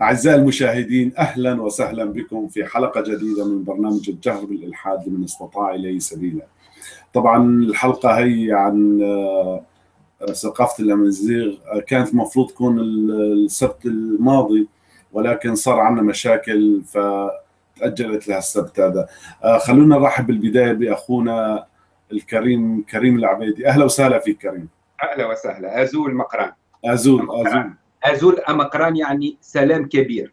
أعزائي المشاهدين، أهلا وسهلا بكم في حلقة جديدة من برنامج الجهر بالالحاد لمن استطاع إليه سبيلا. طبعا الحلقة هي عن ثقافة الأمازيغ، كانت المفروض تكون السبت الماضي ولكن صار عندنا مشاكل فتأجلت لها السبت هذا. خلونا نرحب بالبداية بأخونا الكريم كريم العبيدي. أهلا وسهلا فيك كريم. أهلا وسهلا. أزول مقران. أزول أمقران يعني سلام كبير.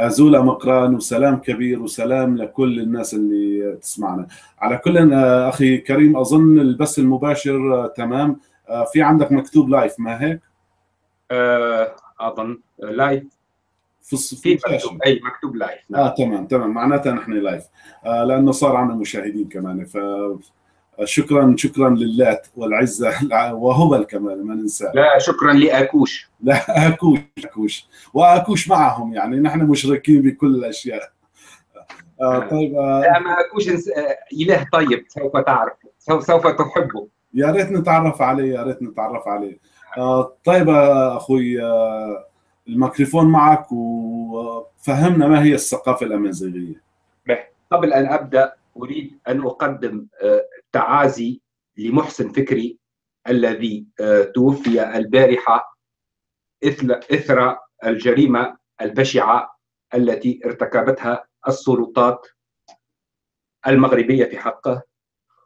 أزول أمقران وسلام كبير وسلام لكل الناس اللي تسمعنا. على كل أخي كريم، أظن البث المباشر تمام، في عندك مكتوب لايف ما هيك؟ أظن لايف في مكتوب، أي مكتوب لايف. نعم. تمام معناتها نحن لايف، لأنه صار عنا مشاهدين كمان، ف شكرا لله والعزه وهبل كمان ما ننسى. لا شكرا لاكوش. لا اكوش واكوش معهم، يعني نحن مشركين بكل الاشياء. طيب. لا ما اكوش اله طيب، سوف تعرف، سوف تحبه. يا ريت نتعرف عليه، يا ريت نتعرف عليه. طيب اخوي، الميكروفون معك وفهمنا ما هي الثقافه الامازيغيه. قبل ان ابدا أريد أن أقدم تعازي لمحسن فكري الذي توفي البارحة إثر الجريمة البشعة التي ارتكبتها السلطات المغربية في حقه.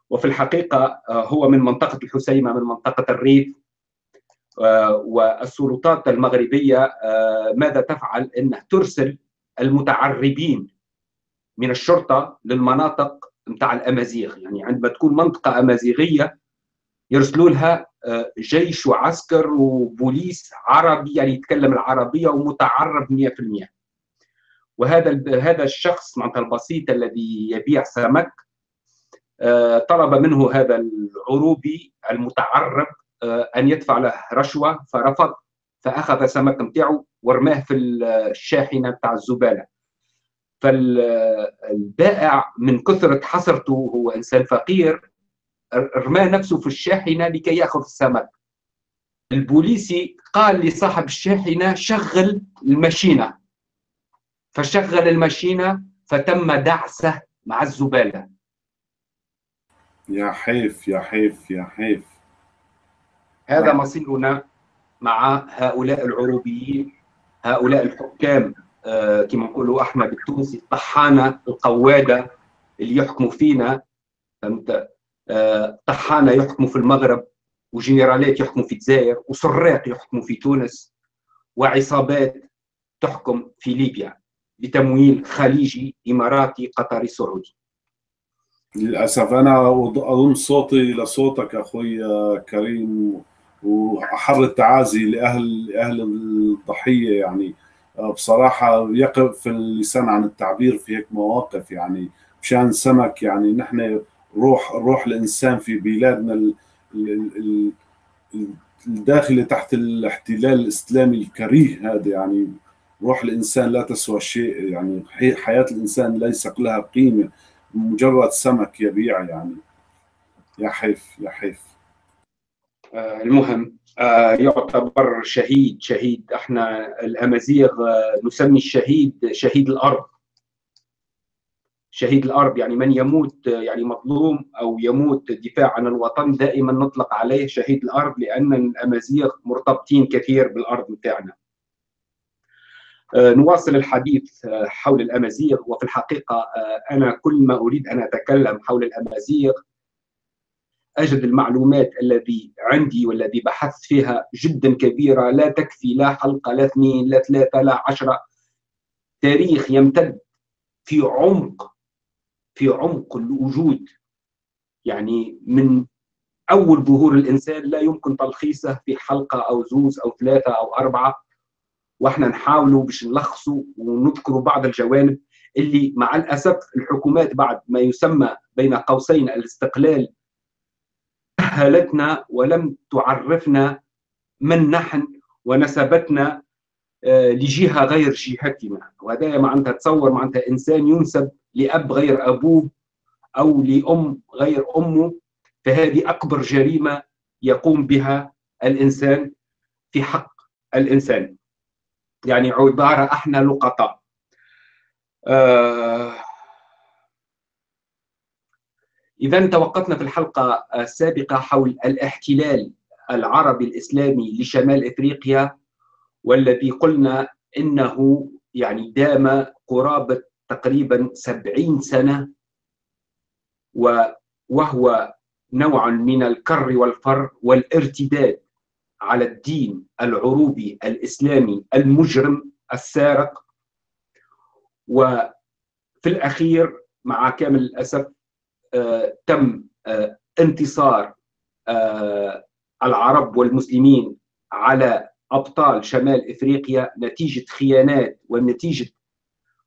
وفي الحقيقة هو من منطقة الحسيمة، من منطقة الريف، والسلطات المغربية ماذا تفعل؟ إنها ترسل المتعربين من الشرطة للمناطق متاع الأمازيغ. يعني عندما تكون منطقة أمازيغية يرسلوا لها جيش وعسكر وبوليس عربي، يعني يتكلم العربية ومتعرب 100%. وهذا الشخص معناتها البسيط الذي يبيع سمك، طلب منه هذا العروبي المتعرب أن يدفع له رشوة، فرفض، فأخذ سمك متاعه ورماه في الشاحنة متاع الزبالة. فالبائع من كثرة حسرته، هو إنسان فقير، رمى نفسه في الشاحنة لكي يأخذ السمك. البوليسي قال لصاحب الشاحنة شغل الماشينة، فشغل الماشينة، فتم دعسه مع الزبالة. يا حيف يا حيف يا حيف. هذا مصيرنا مع هؤلاء العروبيين، هؤلاء الحكام كما نقولوا احنا بالتونسي الطحانه القواده اللي يحكموا فينا. فهمت؟ طحانه يحكموا في المغرب، وجنرالات يحكموا في الجزائر، وسراق يحكموا في تونس، وعصابات تحكم في ليبيا بتمويل خليجي اماراتي قطري سعودي. للاسف انا اضم صوتي لصوتك اخوي كريم، واحر التعازي لاهل الضحيه. يعني بصراحة يقف اللسان عن التعبير في هيك مواقف، يعني مشان سمك، يعني نحن روح الإنسان في بلادنا الداخلة تحت الاحتلال الإسلامي الكريه هذا. يعني روح الإنسان لا تسوى شيء، يعني حياة الإنسان ليس لها قيمة، مجرد سمك يبيع. يعني يا حيف يا حيف. المهم يعتبر شهيد. احنا الامازيغ نسمي الشهيد شهيد الارض. شهيد الارض يعني من يموت، يعني مظلوم او يموت دفاع عن الوطن، دائما نطلق عليه شهيد الارض، لان الامازيغ مرتبطين كثير بالارض بتاعنا. نواصل الحديث حول الامازيغ. وفي الحقيقه انا كل ما اريد ان اتكلم حول الامازيغ أجد المعلومات الذي عندي والذي بحثت فيها جدا كبيرة، لا تكفي لا حلقة لا اثنين لا ثلاثة لا 10. تاريخ يمتد في عمق الوجود، يعني من أول ظهور الإنسان لا يمكن تلخيصه في حلقة أو زوز أو 3 أو 4. وإحنا نحاولوا باش نلخصوا ونذكروا بعض الجوانب اللي مع الأسف الحكومات بعد ما يسمى بين قوسين الاستقلال سهلتنا ولم تعرفنا من نحن ونسبتنا لجهة غير جهتنا. وهذا معناتها تصور، معناتها إنسان ينسب لأب غير أبوه أو لأم غير أمه، فهذه أكبر جريمة يقوم بها الإنسان في حق الإنسان. يعني عبارة احنا لقطاء. إذن توقفنا في الحلقة السابقة حول الاحتلال العربي الإسلامي لشمال إفريقيا، والذي قلنا إنه يعني دام قرابة تقريبا 70 سنة، وهو نوع من الكر والفر والارتداد على الدين العروبي الإسلامي المجرم السارق. وفي الأخير مع كامل الأسف تم انتصار العرب والمسلمين على أبطال شمال إفريقيا نتيجة خيانات ونتيجة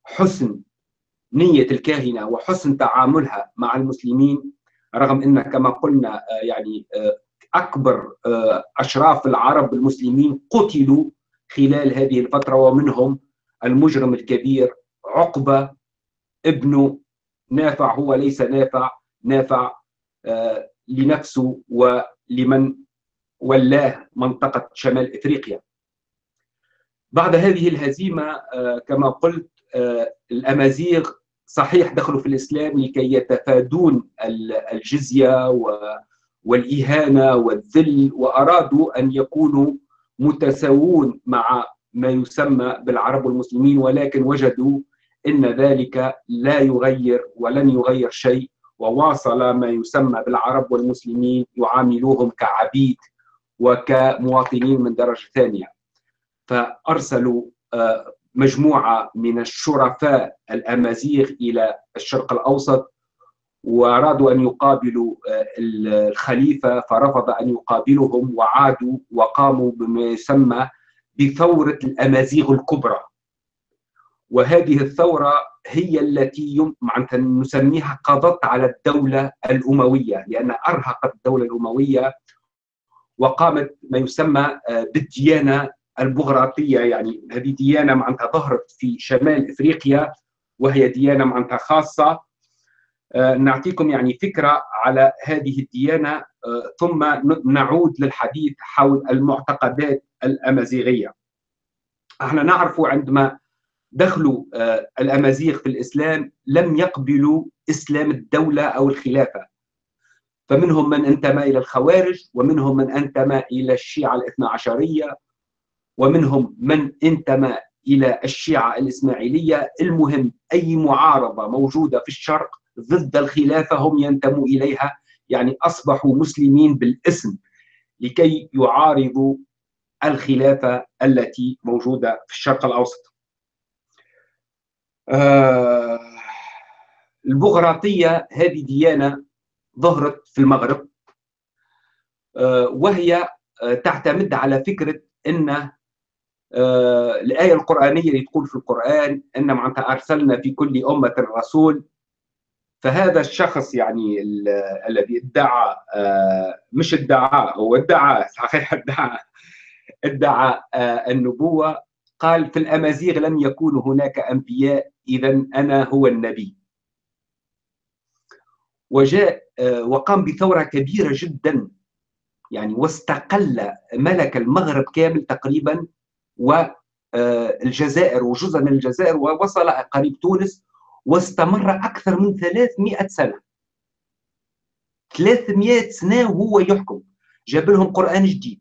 حسن نية الكاهنة وحسن تعاملها مع المسلمين، رغم أن كما قلنا يعني أكبر أشراف العرب المسلمين قتلوا خلال هذه الفترة، ومنهم المجرم الكبير عقبة ابن نافع. هو ليس نافع لنفسه ولمن ولاه منطقة شمال إفريقيا. بعد هذه الهزيمة كما قلت الأمازيغ صحيح دخلوا في الإسلام لكي يتفادون الجزية والإهانة والذل، وأرادوا أن يكونوا متساوون مع ما يسمى بالعرب والمسلمين، ولكن وجدوا إن ذلك لا يغير ولن يغير شيء، وواصل ما يسمى بالعرب والمسلمين يعاملوهم كعبيد وكمواطنين من درجة ثانية. فأرسلوا مجموعة من الشرفاء الأمازيغ إلى الشرق الأوسط، وأرادوا أن يقابلوا الخليفة فرفض أن يقابلهم، وعادوا وقاموا بما يسمى بثورة الأمازيغ الكبرى. وهذه الثورة هي التي معناتها نسميها قضت على الدولة الأموية، لأن أرهقت الدولة الأموية وقامت ما يسمى بالديانة البرغواطية. يعني هذه ديانة معناتها ظهرت في شمال إفريقيا، وهي ديانة معناتها خاصة. نعطيكم يعني فكرة على هذه الديانة، ثم نعود للحديث حول المعتقدات الأمازيغية. احنا نعرف عندما دخلوا الأمازيغ في الإسلام لم يقبلوا إسلام الدولة أو الخلافة، فمنهم من انتمى إلى الخوارج، ومنهم من انتمى إلى الشيعة الإثنى عشرية، ومنهم من انتمى إلى الشيعة الإسماعيلية. المهم أي معارضة موجودة في الشرق ضد الخلافة هم ينتموا إليها، يعني أصبحوا مسلمين بالاسم لكي يعارضوا الخلافة التي موجودة في الشرق الأوسط. البرغواطية هذه ديانة ظهرت في المغرب، وهي تعتمد على فكرة أن الآية القرآنية اللي تقول في القرآن أن معناتها أرسلنا في كل أمة رسول. فهذا الشخص يعني الذي ادعى مش ادعى هو ادعى صحيح ادعى النبوة، قال في الأمازيغ لم يكون هناك أنبياء، إذن أنا هو النبي. وجاء وقام بثورة كبيرة جدا يعني، واستقل ملك المغرب كامل تقريبا والجزائر وجزء من الجزائر، ووصل قريب تونس، واستمر أكثر من 300 سنة 300 سنة وهو يحكم. جاب لهم قرآن جديد،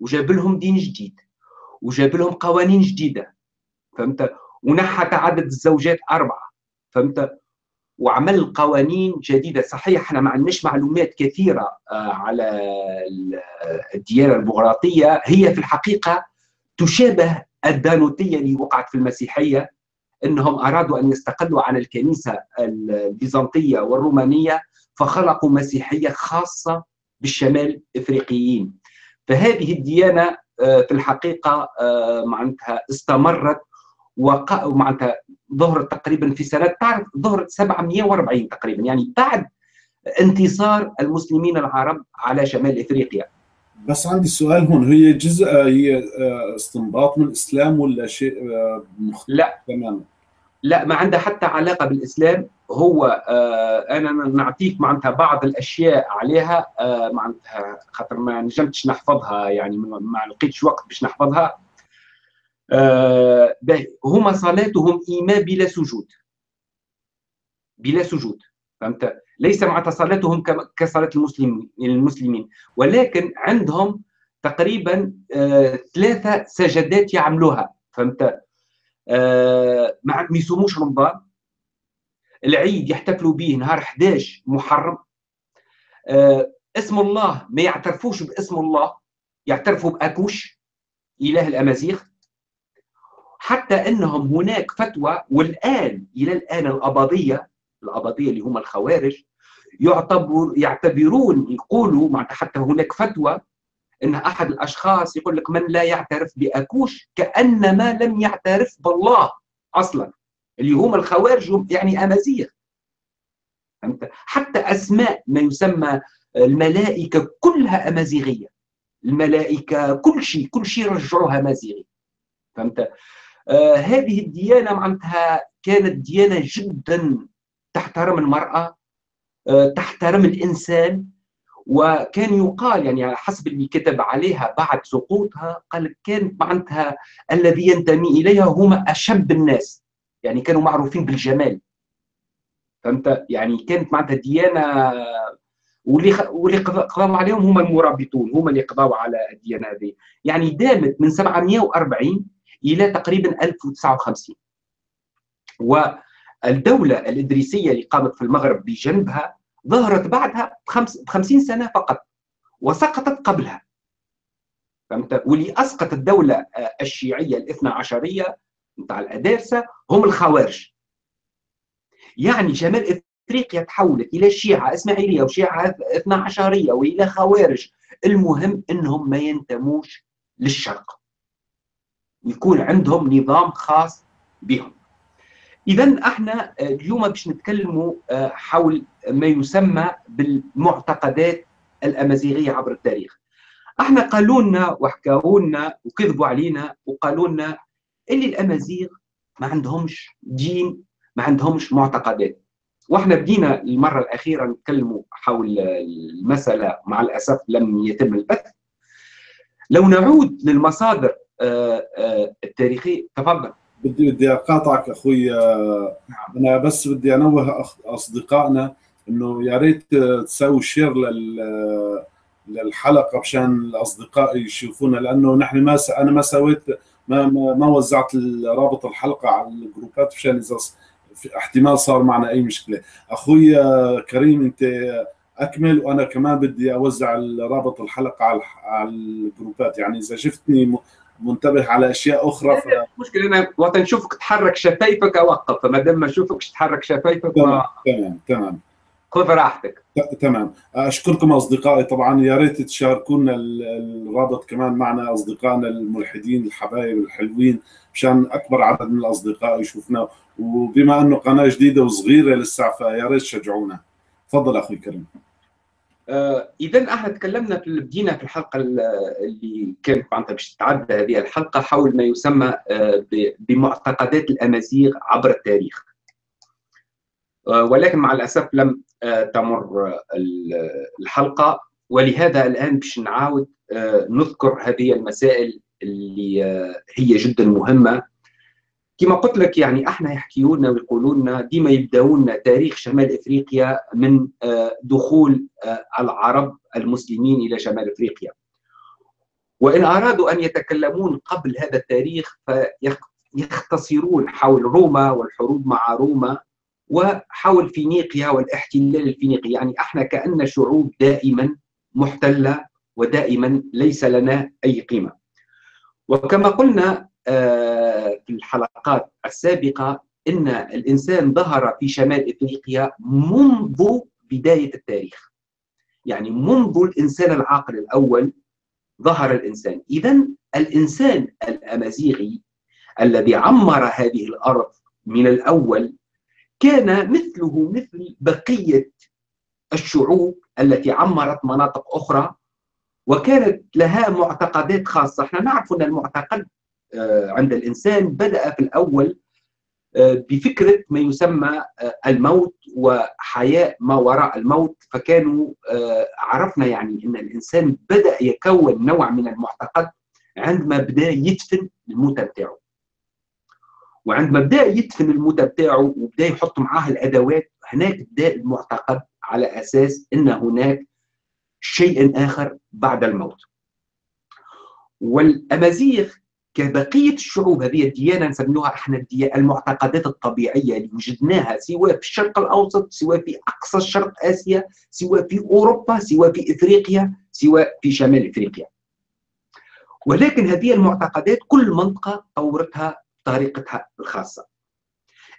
وجاب لهم دين جديد، وجاب لهم قوانين جديدة، فهمت، ونحى تعدد الزوجات 4، فهمت، وعمل قوانين جديدة. صحيح احنا ما عندناش معلومات كثيرة على الديانة البرغواطية، هي في الحقيقة تشابه الدانوتية اللي وقعت في المسيحية، انهم ارادوا ان يستقلوا عن الكنيسة البيزنطية والرومانية، فخلقوا مسيحية خاصة بالشمال افريقيين. فهذه الديانة في الحقيقة معناتها استمرت ومعناتها ظهرت تقريبا في سنة، تعرف، ظهرت 740 تقريبا، يعني بعد انتصار المسلمين العرب على شمال افريقيا. بس عندي سؤال هون، هي جزء، هي استنباط من الاسلام ولا شيء مختلف تماما؟ لا، ما عندها حتى علاقة بالاسلام. هو انا نعطيك معناتها بعض الاشياء عليها، معناتها خاطر ما نجمتش نحفظها، يعني ما لقيتش وقت باش نحفظها. هما صلاتهم إيماء بلا سجود، بلا سجود، فهمت؟ ليس مع صلاتهم كصلاة المسلمين، ولكن عندهم تقريبا 3 سجدات يعملوها، فهمت؟ ما يسموش رمضان، العيد يحتفلوا به نهار 11 محرم، اسم الله ما يعترفوش باسم الله، يعترفوا بأكوش إله الأمازيغ، حتى أنهم هناك فتوى والآن إلى الآن الأباضية اللي هم الخوارج يعتبرون، يقولوا معناتها حتى هناك فتوى أن أحد الأشخاص يقول لك من لا يعترف بأكوش كأنما لم يعترف بالله أصلا، اللي هم الخوارج يعني أمازيغ، فهمت؟ حتى أسماء ما يسمى الملائكة كلها أمازيغية، الملائكة كل شيء رجعوها أمازيغي، فهمت؟ هذه الديانة معناتها كانت ديانة جدا تحترم المرأة، تحترم الإنسان، وكان يقال يعني على حسب اللي كتب عليها بعد سقوطها، قال كانت معناتها الذي ينتمي إليها هم أشب الناس، يعني كانوا معروفين بالجمال، فهمت؟ يعني كانت معناتها ديانة، واللي قضاوا عليهم هم المرابطون، هم اللي قضاوا على الديانة هذه، يعني دامت من 740 إلى تقريبا 1059. والدولة الإدريسية اللي قامت في المغرب بجنبها ظهرت بعدها ب50 سنة فقط، وسقطت قبلها، فهمت؟ واللي أسقط الدولة الشيعية الإثنى عشرية نتاع الأدارسة هم الخوارج. يعني جمال افريقيا تحولت الى شيعه اسماعيليه وشيعه 12 والى خوارج، المهم انهم ما ينتموش للشرق، يكون عندهم نظام خاص بهم. اذا احنا اليوم باش نتكلموا حول ما يسمى بالمعتقدات الامازيغيه عبر التاريخ. احنا قالوا لنا وحكاوا لنا وكذبوا علينا وقالوا لنا اللي الامازيغ ما عندهمش دين، ما عندهمش معتقدات، واحنا بدينا المره الاخيره نتكلموا حول المساله، مع الاسف لم يتم البث. لو نعود للمصادر التاريخيه. تفضل. بدي اقاطعك اخويا، انا بس بدي انوه اصدقائنا انه يا ريت تسوي شير للحلقه مشان الاصدقاء يشوفونا، لانه نحن انا ما سويت، ما وزعت رابط الحلقه على الجروبات مشان اذا احتمال صار معنا اي مشكله. اخويا كريم انت اكمل، وانا كمان بدي اوزع رابط الحلقه على الجروبات، يعني اذا شفتني منتبه على اشياء اخرى مشكله، انا وقت نشوفك تحرك شفايفك اوقف، فما دام ما نشوفكش تحرك شفايفك تمام خذ راحتك. تمام، اشكركم اصدقائي، طبعا يا ريت تشاركونا الرابط كمان معنا اصدقائنا الملحدين الحبايب الحلوين مشان اكبر عدد من الاصدقاء يشوفنا، وبما انه قناه جديده وصغيره لسه فيا ريت تشجعونا. تفضل اخوي كريم. اذا احنا تكلمنا في بدينا في الحلقه اللي كانت معناتها باش تتعدى هذه الحلقه حول ما يسمى بمعتقدات الامازيغ عبر التاريخ، ولكن مع الاسف لم تمر الحلقه، ولهذا الان باش نعاود نذكر هذه المسائل اللي هي جدا مهمه. كما قلت لك يعني احنا يحكيونا ويقولولنا ديما يبداونا تاريخ شمال افريقيا من دخول العرب المسلمين الى شمال افريقيا، وان ارادوا ان يتكلمون قبل هذا التاريخ فيختصرون حول روما والحروب مع روما وحول فينيقيا والاحتلال الفينيقي، يعني احنا كأن شعوب دائما محتلة ودائما ليس لنا أي قيمة. وكما قلنا في الحلقات السابقة إن الإنسان ظهر في شمال إفريقيا منذ بداية التاريخ، يعني منذ الإنسان العاقل الأول ظهر الإنسان. إذن الإنسان الأمازيغي الذي عمر هذه الأرض من الأول كان مثله مثل بقية الشعوب التي عمرت مناطق أخرى، وكانت لها معتقدات خاصة. احنا نعرف أن المعتقد عند الإنسان بدأ في الأول بفكرة ما يسمى الموت وحياة ما وراء الموت، فكانوا عرفنا يعني أن الإنسان بدأ يكون نوع من المعتقد عندما بدا يدفن الموتى بتاعه. وعندما بدا يدفن الموتى بتاعه وبدا يحط معاه الادوات، هناك بدا المعتقد على اساس ان هناك شيء اخر بعد الموت. والامازيغ كبقيه الشعوب هذه الديانه نسميوها احنا المعتقدات الطبيعيه اللي وجدناها سواء في الشرق الاوسط، سواء في اقصى شرق اسيا، سواء في اوروبا، سواء في افريقيا، سواء في شمال افريقيا. ولكن هذه المعتقدات كل منطقه طورتها بطريقتها الخاصه.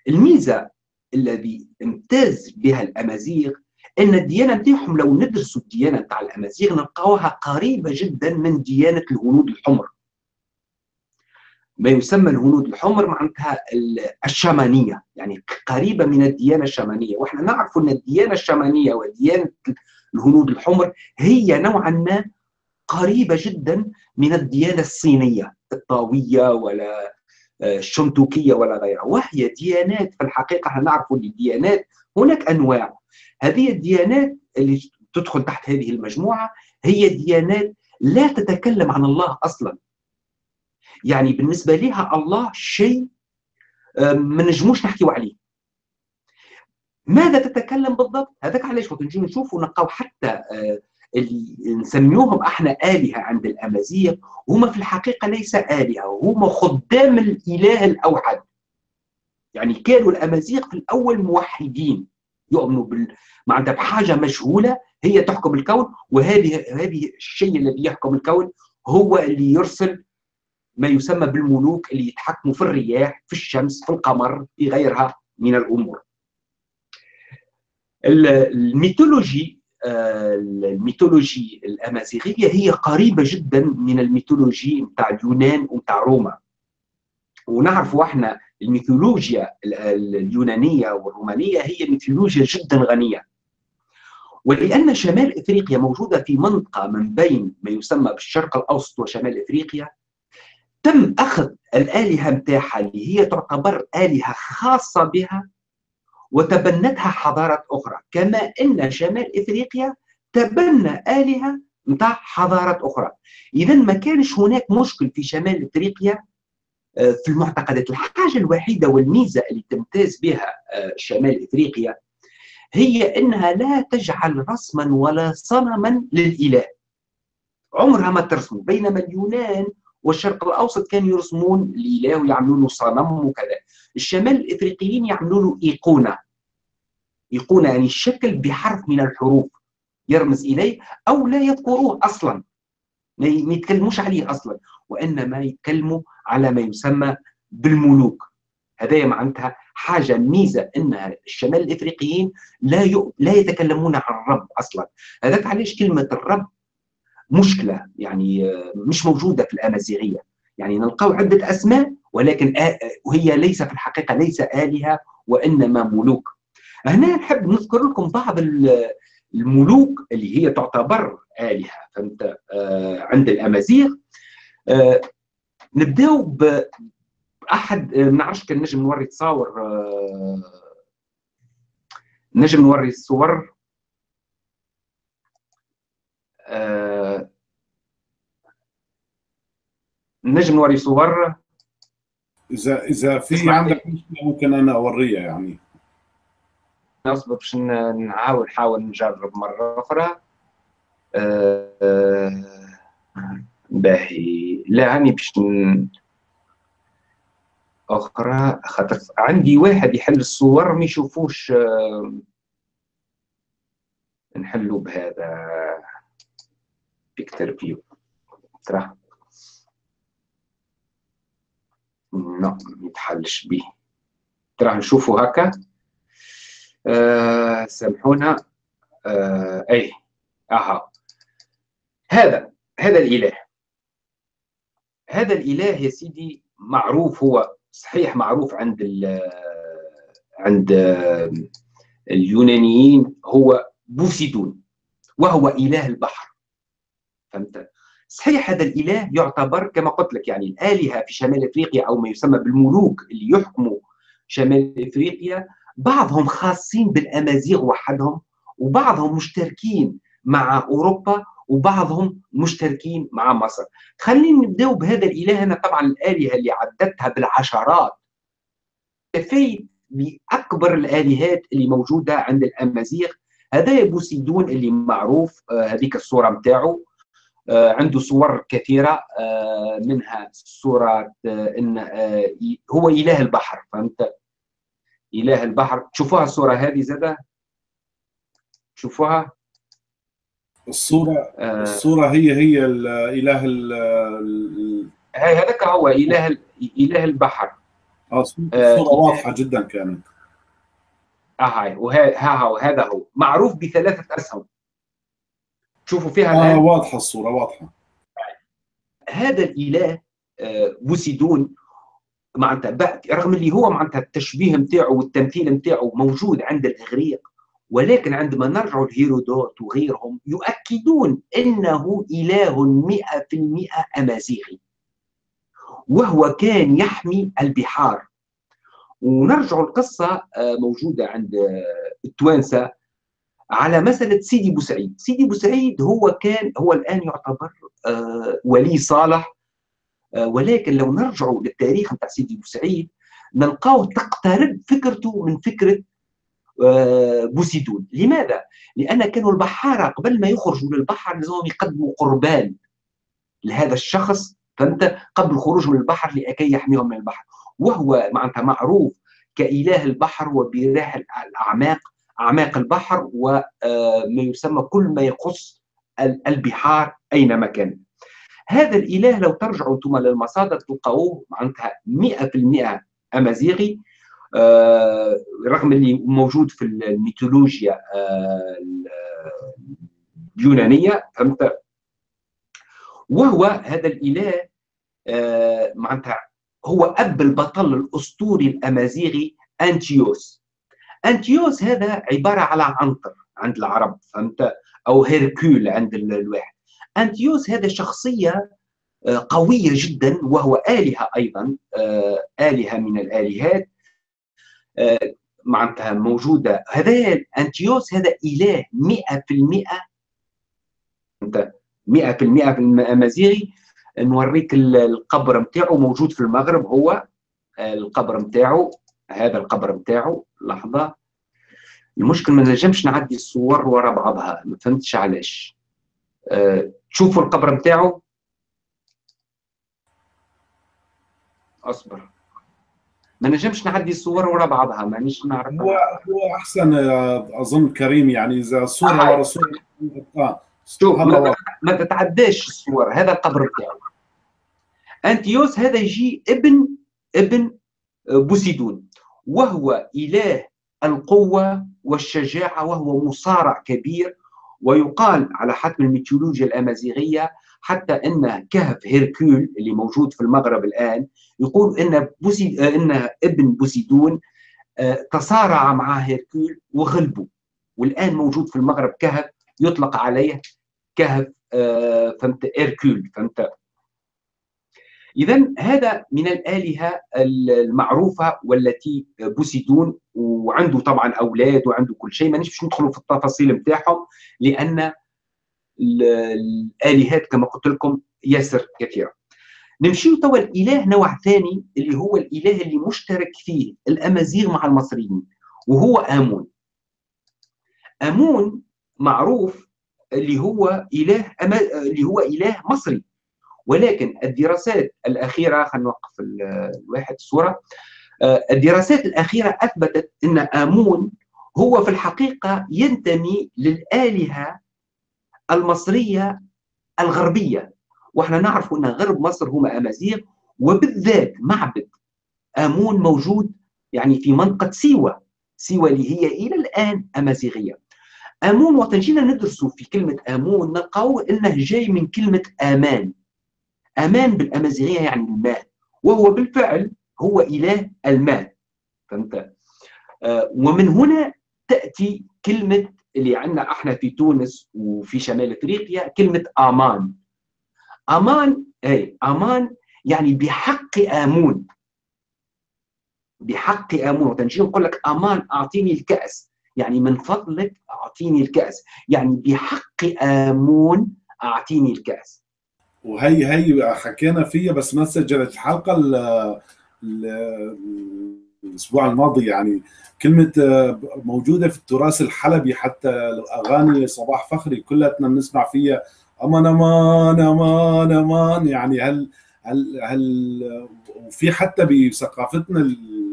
الميزه الذي امتاز بها الامازيغ ان الديانه بتاعهم، لو ندرسوا الديانه بتاع الامازيغ نلقاوها قريبه جدا من ديانه الهنود الحمر. ما يسمى الهنود الحمر معناتها الشامانيه، يعني قريبه من الديانه الشامانيه، واحنا نعرف ان الديانه الشامانيه وديانه الهنود الحمر هي نوعا ما قريبه جدا من الديانه الصينيه الطاويه ولا الشنتوكيه ولا غيرها، وهي ديانات في الحقيقه احنا نعرف ان الديانات هناك انواع. هذه الديانات اللي تدخل تحت هذه المجموعه هي ديانات لا تتكلم عن الله اصلا. يعني بالنسبه لها الله شيء ما نجموش نحكيو عليه. ماذا تتكلم بالضبط؟ هذاك علاش وقت نجيو نشوفوا نلقاو حتى اللي نسميوهم احنا آلهة عند الامازيغ، هما في الحقيقه ليس آلهة، هما خدام الاله الاوحد. يعني كانوا الامازيغ في الاول موحدين، يؤمنوا معناتها بحاجه مجهوله هي تحكم الكون، وهذه الشيء الذي يحكم الكون هو اللي يرسل ما يسمى بالملوك اللي يتحكموا في الرياح، في الشمس، في القمر، في غيرها من الامور. الميثولوجي الامازيغيه هي قريبه جدا من الميثولوجي نتاع اليونان ونتاع روما. ونعرفوا احنا الميثولوجيا اليونانيه والرومانيه هي ميثولوجيا جدا غنيه. ولان شمال افريقيا موجوده في منطقه من بين ما يسمى بالشرق الاوسط وشمال افريقيا، تم اخذ الالهه نتاعها اللي هي تعتبر الهه خاصه بها وتبنتها حضارات اخرى، كما ان شمال افريقيا تبنى الهه نتاع حضارات اخرى. اذا ما كانش هناك مشكل في شمال افريقيا في المعتقدات. الحاجه الوحيده والميزه اللي تمتاز بها شمال افريقيا هي انها لا تجعل رسما ولا صنما للاله، عمرها ما ترسمه، بينما اليونان والشرق الاوسط كانوا يرسمون الاله ويعملون له صنم وكذا. الشمال الافريقيين يعملوا له ايقونه. ايقونه يعني شكل بحرف من الحروف يرمز اليه او لا يذكروه اصلا، ما يتكلموش عليه اصلا، وانما يتكلموا على ما يسمى بالملوك. هذا معناتها حاجه ميزه انها الشمال الافريقيين لا يتكلمون عن الرب اصلا. هذاك علاش كلمه الرب مشكله، يعني مش موجوده في الامازيغيه، يعني نلقاو عده اسماء ولكن وهي ليس في الحقيقه ليس الهه وانما ملوك. هنا نحب نذكر لكم بعض الملوك اللي هي تعتبر الهه فهمت عند الامازيغ. نبداو باحد، ما نعرفش كان نجم نوري تصاور، نجم نوري الصور. نجم نوري صور اذا في عندك مشكله ممكن انا اوريها، يعني نصبر باش نحاول نجرب مره اخرى. باهي، لا هاني باش اخرى خاطر عندي واحد يحل الصور ما يشوفوش. نحلو بهذا بيكتر فيو ترى لا ميتحلش بيه، ترى نشوفوا هكا. سامحونا. اي اها، هذا الاله، هذا الاله يا سيدي معروف، هو صحيح معروف عند اليونانيين، هو بوسيدون، وهو اله البحر. فهمت؟ صحيح هذا الاله يعتبر كما قلت لك، يعني الالهه في شمال افريقيا او ما يسمى بالملوك اللي يحكموا شمال افريقيا، بعضهم خاصين بالامازيغ وحدهم وبعضهم مشتركين مع اوروبا وبعضهم مشتركين مع مصر. خلينا نبداو بهذا الاله. انا طبعا الالهه اللي عدتها بالعشرات، اكتفيت باكبر الالهات اللي موجوده عند الامازيغ. هذا بوسيدون اللي معروف، هذيك الصوره نتاعو، عنده صور كثيره، منها صوره ان هو اله البحر، فهمت؟ اله البحر. تشوفوها الصوره هذه زاده، تشوفوها الصوره. الصوره هي اله هذاك هو اله البحر. الصوره واضحه جدا كانت. هاي وهذا هو معروف بثلاثه اسهم، تشوفوا فيها الآن؟ واضحه الصوره، واضحه. هذا الاله بوسيدون معناتها، رغم اللي هو معناتها التشبيه نتاعو والتمثيل نتاعو موجود عند الاغريق، ولكن عندما نرجعوا لهيرودوت وغيرهم يؤكدون انه اله 100% امازيغي، وهو كان يحمي البحار. ونرجع القصة موجودة عند التوانسة على مسألة سيدي بوسعيد. سيدي بوسعيد هو الآن يعتبر ولي صالح، ولكن لو نرجعوا للتاريخ نتاع سيدي بوسعيد نلقاو تقترب فكرته من فكرة بوسيدون. لماذا؟ لأن كانوا البحارة قبل ما يخرجوا للبحر لازمهم يقدموا قربان لهذا الشخص، فهمت؟ قبل الخروج من البحر لكي يحميهم من البحر. وهو معناتها معروف كإله البحر وبراح الأعماق، أعماق البحر وما يسمى كل ما يخص البحار أينما كان. هذا الإله لو ترجعوا انتم للمصادر تلقاوه معناتها 100% أمازيغي، رغم اللي موجود في الميثولوجيا اليونانية، فهمت؟ وهو هذا الإله معناتها هو أب البطل الأسطوري الأمازيغي أنتيوس. أنتيوس هذا عبارة على عنتر عند العرب، فهمت؟ أو هيركول عند الواحد. أنتيوس هذا شخصية قوية جدا، وهو آلهة أيضا، آلهة من الآلهات معناتها موجودة. هذا أنتيوس هذا إله 100%، فهمت؟ 100% أمازيغي. نوريك القبر نتاعو موجود في المغرب، هو القبر نتاعو، هذا القبر نتاعو. لحظة، المشكل ما نجمش نعدي الصور ورا بعضها، ما فهمتش علاش. تشوفوا القبر نتاعو، اصبر، ما نجمش نعدي الصور ورا بعضها، مانيش نعرف. هو أحسن أظن كريم، يعني إذا صورة ورا صورة. شوف ما تتعداش الصور. هذا القبر بتاعه أنتيوس، هذا يجي ابن بوسيدون، وهو إله القوة والشجاعة، وهو مصارع كبير. ويقال على حتم الميثولوجيا الأمازيغية حتى أن كهف هيركول اللي موجود في المغرب الآن يقول أن ابن بوسيدون تصارع مع هيركول وغلبه، والآن موجود في المغرب كهف يطلق عليه كهف، فهمت؟ إيركول، فهمت؟ إذا هذا من الآلهة المعروفة والتي بوسيدون، وعنده طبعا أولاد وعنده كل شيء، مانيش باش ندخلوا في التفاصيل نتاعهم لأن الآلهات كما قلت لكم ياسر كثيرة. نمشيو توا الإله نوع ثاني، اللي هو الإله اللي مشترك فيه الأمازيغ مع المصريين، وهو آمون. آمون معروف اللي هو إله مصري، ولكن الدراسات الأخيرة، خلينا نوقف الواحد الصورة، الدراسات الأخيرة أثبتت أن آمون هو في الحقيقة ينتمي للآلهة المصرية الغربية، وإحنا نعرف أن غرب مصر هم أمازيغ، وبالذات معبد آمون موجود يعني في منطقة سيوة، اللي هي إلى الآن أمازيغية. آمون وقت جينا ندرسوا في كلمة آمون نلقاو أنه جاي من كلمة آمان. آمان بالأمازيغية يعني الماء، وهو بالفعل هو إله الماء، فهمت؟ ومن هنا تأتي كلمة اللي عندنا احنا في تونس وفي شمال أفريقيا، كلمة آمان. آمان، أي آمان يعني بحق آمون، بحق آمون. وقت نجي نقول لك آمان أعطيني الكأس، يعني من فضلك أعطيني الكأس، يعني بحق آمون أعطيني الكأس. وهي حكينا فيها بس ما سجلت الحلقة الأسبوع الماضي، يعني كلمة موجودة في التراث الحلبي، حتى الأغاني صباح فخري كلتنا بنسمع فيها أمان أمان أمان أمان، يعني هل وفي حتى بثقافتنا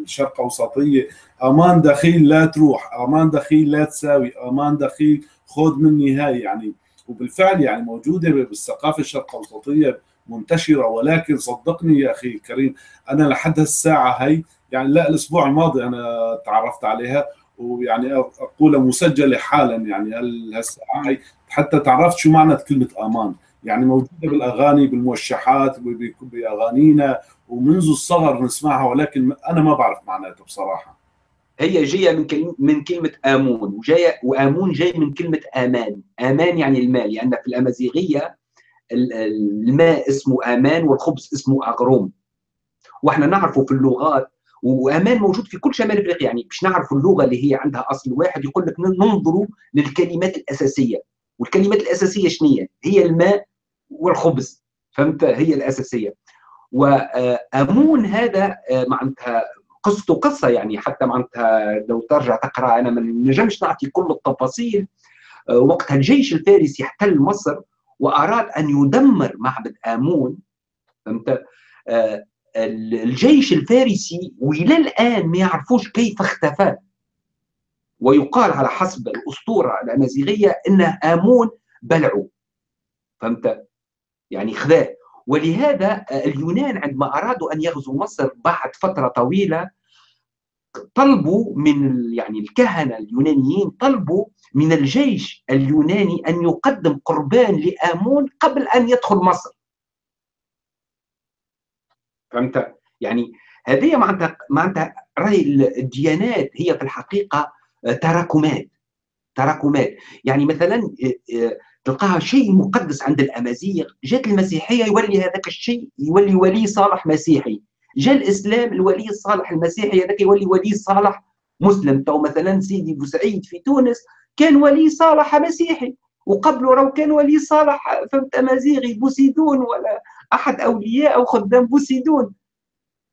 الشرق أوسطية أمان دخيل لا تروح، أمان دخيل لا تساوي، أمان دخيل خذ مني هاي، يعني وبالفعل يعني موجودة بالثقافة الشرق أوسطية منتشرة. ولكن صدقني يا أخي كريم، أنا لحد هالساعة هي يعني لا الأسبوع الماضي أنا تعرفت عليها، ويعني أقولها مسجلة حالا يعني هالساعة هي، حتى تعرفت شو معنى كلمة أمان، يعني موجودة بالأغاني بالموشحات بأغانينا ومنذ الصغر نسمعها، ولكن أنا ما بعرف معناتها بصراحة. هي جاية من كلمة آمون، وجاية وآمون جاي من كلمة آمان، آمان يعني المال، لأن في الأمازيغية الماء اسمه آمان والخبز اسمه أغروم، واحنا نعرفه في اللغات، وآمان موجود في كل شمال أفريقيا، يعني باش نعرفوا اللغة اللي هي عندها أصل واحد يقول لك ننظروا للكلمات الأساسية، والكلمات الأساسية شنية؟ هي الماء والخبز، فهمت؟ هي الأساسية. وآمون هذا معناتها قصته قصة، يعني حتى معناتها لو ترجع تقرأ، أنا ما نجمش نعطي كل التفاصيل. وقتها الجيش الفارسي احتل مصر وأراد أن يدمر معبد آمون، فهمت؟ الجيش الفارسي وإلى الآن ما يعرفوش كيف اختفى، ويقال على حسب الأسطورة الأمازيغية أن آمون بلعه، فهمت؟ يعني خذاه. ولهذا اليونان عندما أرادوا أن يغزوا مصر بعد فترة طويلة طلبوا من يعني الكهنة اليونانيين طلبوا من الجيش اليوناني أن يقدم قربان لآمون قبل أن يدخل مصر، فهمت؟ يعني هذه معناتها راهي الديانات هي في الحقيقة تراكمات، يعني مثلا تلقاها شيء مقدس عند الأمازيغ، جات المسيحية يولي هذاك الشيء يولي ولي صالح مسيحي، جاء الإسلام الولي الصالح المسيحي هذاك يولي ولي صالح مسلم، تو مثلا سيدي بوسعيد في تونس كان ولي صالح مسيحي، وقبله راهو كان ولي صالح فهمت أمازيغي بوسيدون، ولا أحد أولياء أو خدام بوسيدون،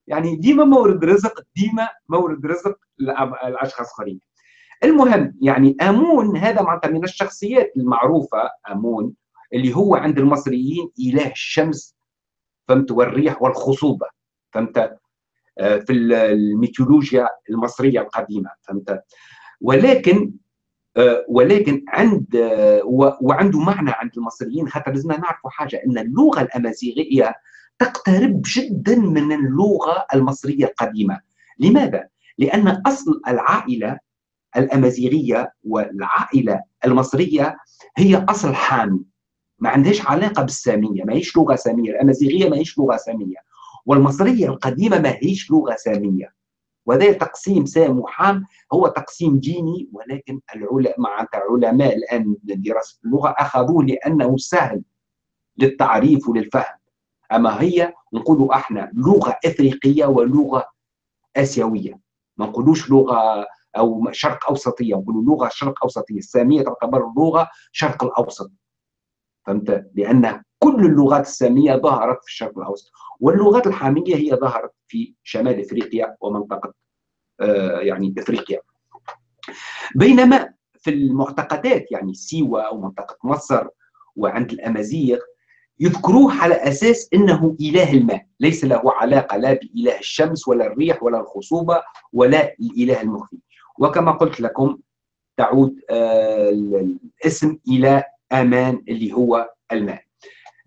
يعني ديما مورد رزق، ديما مورد رزق الأشخاص الآخرين. المهم يعني آمون هذا معناتها من الشخصيات المعروفة، آمون اللي هو عند المصريين إله الشمس، فهمت؟ والريح والخصوبة، فهمت؟ في الميثولوجيا المصرية القديمة، فهمت؟ ولكن وعنده معنى عند المصريين، حتى لازمنا نعرفوا حاجة، أن اللغة الأمازيغية تقترب جدا من اللغة المصرية القديمة. لماذا؟ لأن أصل العائلة الأمازيغية والعائلة المصرية هي أصل حامي، ما عندهاش علاقة بالسامية، ما هيش لغة سامية، الأمازيغية ما هيش لغة سامية، والمصرية القديمة ما هيش لغة سامية، وهذا تقسيم سام وحام هو تقسيم ديني، ولكن علماء الآن دراسة اللغة أخذوه لأنه سهل للتعريف وللفهم، أما هي نقولوا احنا لغة إفريقية ولغة آسيوية، ما نقولوش لغة أو شرق أوسطية، نقولوا لغة شرق أوسطية، السامية تعتبر لغة شرق الأوسط، فهمت؟ لأن كل اللغات السامية ظهرت في الشرق الأوسط، واللغات الحامية هي ظهرت في شمال إفريقيا ومنطقة يعني إفريقيا. بينما في المعتقدات يعني سيوة ومنطقة مصر وعند الأمازيغ يذكروه على أساس أنه إله الماء، ليس له علاقة لا بإله الشمس ولا الريح ولا الخصوبة ولا الإله المخفي. وكما قلت لكم تعود الاسم إلى آمان اللي هو الماء.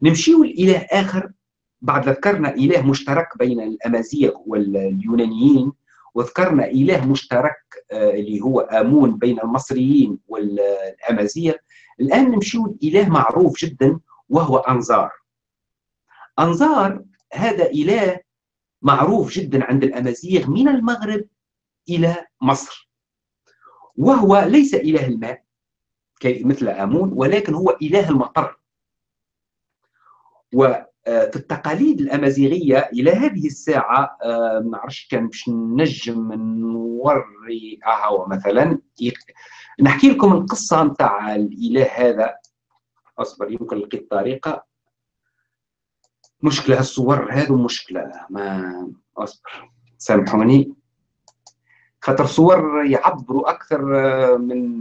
نمشيو لإله آخر بعد ذكرنا إله مشترك بين الأمازيغ واليونانيين، وذكرنا إله مشترك اللي هو آمون بين المصريين والأمازيغ. الآن نمشيو لإله معروف جدا وهو أنزار. أنزار هذا إله معروف جدا عند الأمازيغ من المغرب إلى مصر، وهو ليس إله الماء مثل آمون، ولكن هو إله المطر. وفي التقاليد الأمازيغية إلى هذه الساعة ما نعرفش كان باش نجم نوري مثلا نحكي لكم القصة نتاع الإله هذا اصبر يمكن نلقي الطريقه. مشكله الصور هذو مشكله، ما اصبر سامحوني خاطر صور يعبروا اكثر من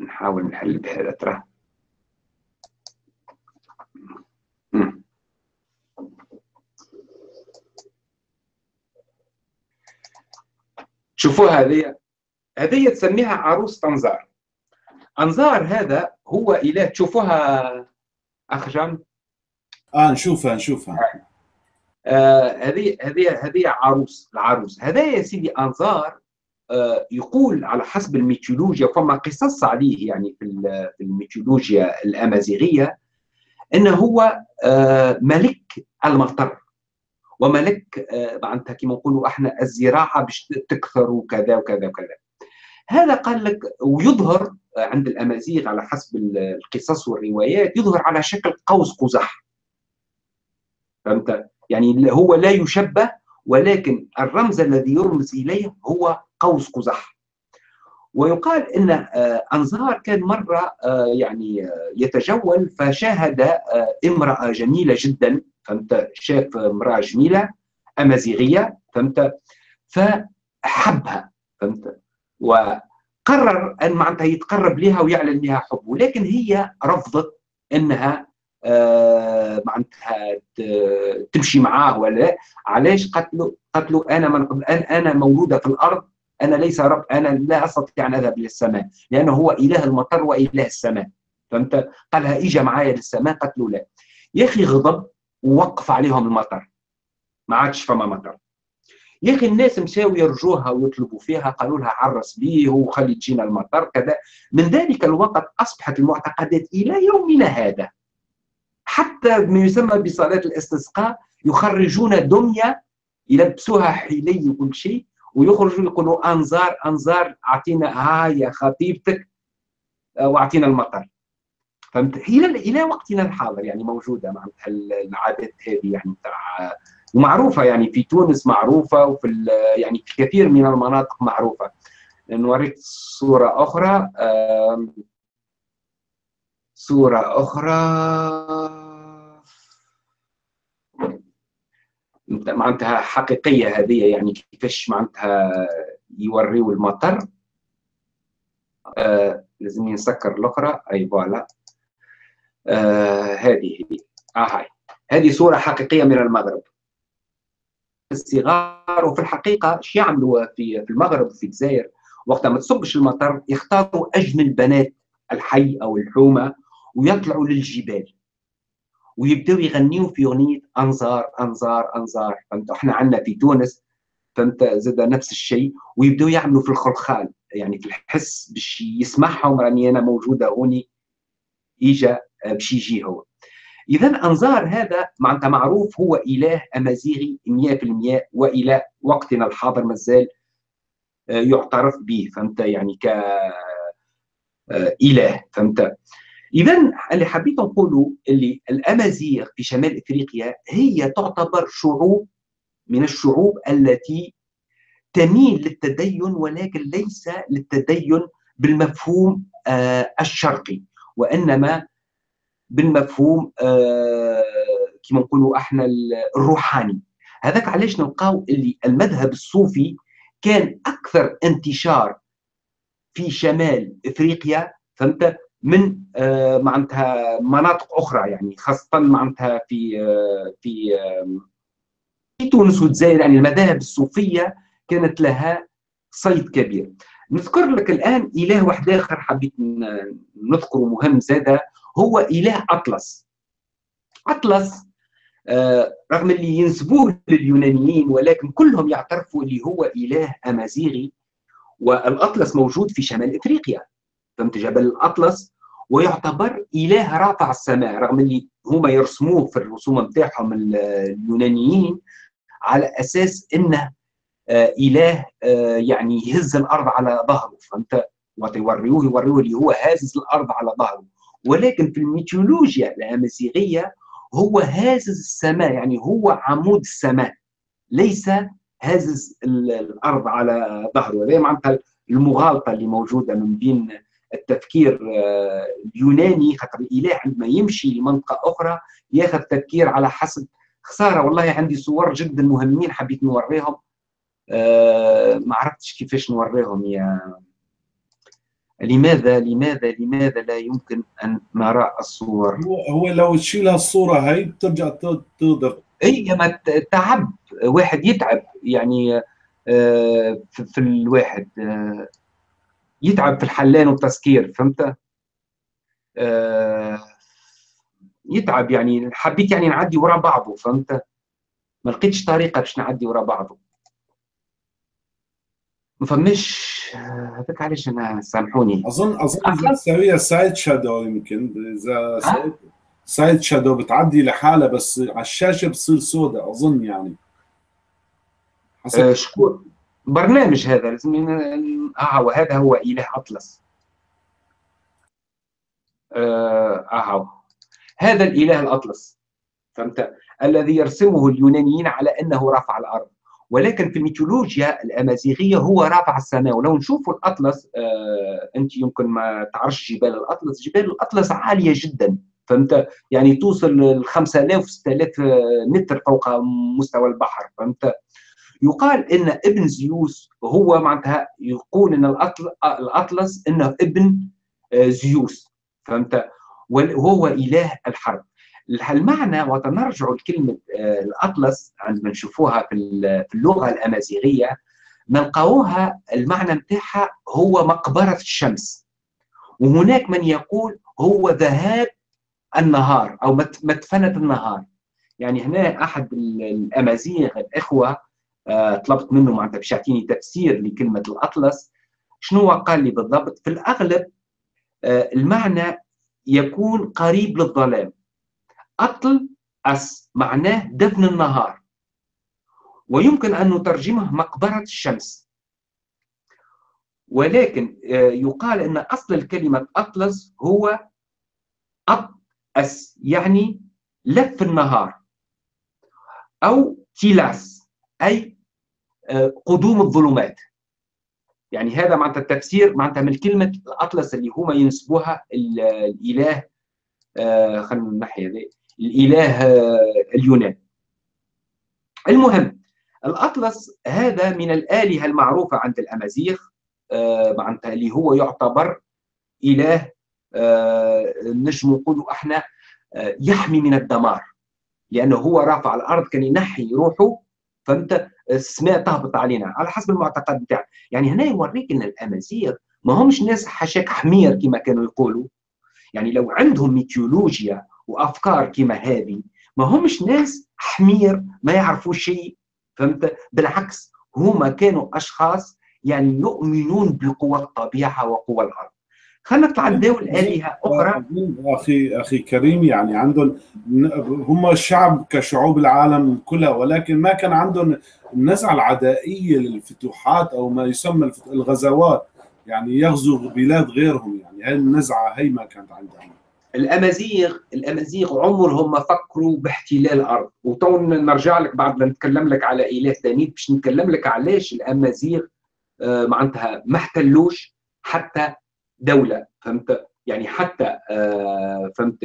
نحاول نحل بهذا. ترى شوفوا هذه تسميها عروس أنزار. أنزار هذا هو إله، تشوفوها أخ جان؟ نشوفها. هذه عروس، العروس هذا يا سيدي أنزار. يقول على حسب الميثولوجيا، فما قصص عليه يعني في الميثولوجيا الأمازيغية، أنه هو ملك المطر وملك معناتها كيما نقولوا احنا الزراعه باش تكثر وكذا وكذا وكذا. هذا قال لك، ويظهر عند الامازيغ على حسب القصص والروايات يظهر على شكل قوس قزح، فهمت؟ يعني هو لا يشبه، ولكن الرمز الذي يرمز اليه هو قوس قزح. ويقال ان أنزار كان مره يعني يتجول، فشاهد امراه جميله جدا، فهمت؟ شاف امراه جميله امازيغيه، فهمت؟ فحبها، فهمت؟ وقرر ان معناتها يتقرب لها ويعلن لها حبه، لكن هي رفضت انها معناتها تمشي معاه ولا. علاش؟ قالت له انا مولوده في الارض، انا ليس رب، انا لا استطيع ان اذهب للسماء، لانه هو اله المطر واله السماء، فهمت؟ قالها اجا معايا للسماء، قالت له لا. يا اخي غضب ووقف عليهم المطر، ما عادش فما مطر. يا اخي الناس مشاو يرجوها ويطلبوا فيها، قالوا لها عرس بيه وخلي تجينا المطر كذا. من ذلك الوقت اصبحت المعتقدات الى يومنا هذا، حتى ما يسمى بصلاه الاستسقاء يخرجون دميه يلبسوها حلي وكل شيء، ويخرجوا يقولوا أنزار أنزار اعطينا هاي خطيبتك واعطينا المطر، فهمت؟ الى وقتنا الحاضر يعني موجوده مع العادات هذه، يعني ومعروفه يعني في تونس معروفه، وفي يعني في كثير من المناطق معروفه. نوريك صوره اخرى، معناتها حقيقيه هذه، يعني كيفاش معناتها يوريو المطر. لازم نسكر الاخرى، اي فوالا. هذه صورة حقيقية من المغرب. الصغار، وفي الحقيقة شو يعملوا في المغرب وفي الجزائر وقت ما تصبش المطر، يختاروا أجمل بنات الحي أو الحومة ويطلعوا للجبال ويبدأوا يغنيوا في أغنية أنزار أنزار أنزار، فهمت؟ احنا عندنا في تونس، فهمت؟ زاد نفس الشيء، ويبدأوا يعملوا في الخلخال، يعني في الحس باش يسمعهم، راني أنا موجودة هوني، إجا باش يجي هو. إذا أنزار هذا معناتها معروف هو إله أمازيغي 100%، وإلى وقتنا الحاضر مازال يعترف به، فهمت؟ يعني ك إله، فهمت؟ إذا اللي حبيت نقوله اللي الأمازيغ في شمال إفريقيا هي تعتبر شعوب من الشعوب التي تميل للتدين، ولكن ليس للتدين بالمفهوم الشرقي، وإنما بالمفهوم كما نقولوا احنا الروحاني. هذاك علاش نلقاو اللي المذهب الصوفي كان اكثر انتشار في شمال افريقيا، فهمت؟ من معناتها مناطق اخرى، يعني خاصه معناتها في تونس والجزائر، يعني المذاهب الصوفيه كانت لها صيد كبير. نذكر لك الان اله واحد اخر حبيت نذكره مهم زاده، هو اله اطلس. اطلس رغم اللي ينسبوه لليونانيين، ولكن كلهم يعترفوا اللي هو اله امازيغي، والاطلس موجود في شمال افريقيا، فهمت؟ جبل الاطلس، ويعتبر اله رافع السماء، رغم اللي هما يرسموه في الرسوم نتاعهم اليونانيين على اساس انه اله يعني يهز الارض على ظهره، فهمت؟ يوريوه اللي هو هازز الارض على ظهره، ولكن في الميثولوجيا الأمازيغية هو هازز السماء، يعني هو عمود السماء، ليس هزز الارض على ظهره. هذه معناتها المغالطه اللي موجوده من بين التفكير اليوناني، خاطر الاله عندما يمشي لمنطقه اخرى ياخذ تفكير على حسب. خساره والله عندي صور جدا مهمين حبيت نوريهم، ما عرفتش كيفاش نوريهم. يا لماذا لا يمكن ان نرى الصور؟ هو لو تشيل الصوره هاي بترجع تضغط. اي ما تعب، واحد يتعب يعني في الواحد يتعب في الحلان والتسكير، فهمت؟ يتعب يعني. حبيت يعني نعدي ورا بعضه، فهمت؟ ما لقيتش طريقه باش نعدي ورا بعضه، ما فماش. هذاك علاش انا، سامحوني. اظن تسويها سايد شادو، يمكن اذا سايد شادو بتعدي لحالها، بس على الشاشه بتصير سوداء اظن يعني. شكون برنامج هذا؟ لازم وهذا هو اله اطلس. هذا الاله الاطلس، فهمت؟ الذي يرسمه اليونانيين على انه رفع الارض، ولكن في الميثولوجيا الامازيغيه هو رافع السماء. ولو نشوفوا الاطلس، انت يمكن ما تعرفش جبال الاطلس، جبال الاطلس عاليه جدا، فهمت؟ يعني توصل ل 5000 6000 متر فوق مستوى البحر، فهمت؟ يقال ان ابن زيوس هو معناتها، يقول ان الاطلس انه ابن زيوس، فهمت؟ وهو اله الحرب. المعنى، وتنرجع لكلمة الأطلس عندما نشوفوها في اللغة الأمازيغية، نلقاوها المعنى متاعها هو مقبرة الشمس، وهناك من يقول هو ذهاب النهار أو مدفنة النهار. يعني هنا أحد الأمازيغ الإخوة طلبت منه معناتها باش يعطيني تفسير لكلمة الأطلس، شنو قال لي بالضبط؟ في الأغلب المعنى يكون قريب للظلام. أطل أس معناه دفن النهار، ويمكن أن نترجمه مقبرة الشمس. ولكن يقال أن أصل الكلمة أطلس هو أط أس، يعني لف النهار، أو تيلاس أي قدوم الظلمات. يعني هذا معناتها التفسير معناتها من كلمة الأطلس اللي هما ينسبوها الإله، خلينا نحيا هذه الاله اليوناني. المهم الاطلس هذا من الالهه المعروفه عند الامازيغ، معناتها اللي هو يعتبر اله، نجم نقولوا احنا يحمي من الدمار، لانه هو رافع الارض، كان ينحي روحه، فهمت؟ السماء تهبط علينا على حسب المعتقد بتاعنا. يعني هنا يوريك ان الامازيغ ما همش ناس حشاك حمير كما كانوا يقولوا، يعني لو عندهم ميثولوجيا وافكار كما هذه، ما همش ناس حمير ما يعرفوا شيء، فهمت؟ بالعكس هما كانوا اشخاص يعني يؤمنون بقوى الطبيعه وقوى الارض. خلينا نطلع نداول الهه اخرى. اخي كريم، يعني عندهم هما الشعب كشعوب العالم كلها، ولكن ما كان عندهم النزعه العدائيه للفتوحات او ما يسمى الغزوات، يعني يغزو بلاد غيرهم. يعني هاي النزعه هي ما كانت عندهم. الامازيغ عمرهم ما فكروا باحتلال الارض، وتو نرجع لك بعد ما نتكلم لك على اله تانيت باش نتكلم لك علاش الامازيغ معناتها ما احتلوش حتى دوله، فهمت؟ يعني حتى فهمت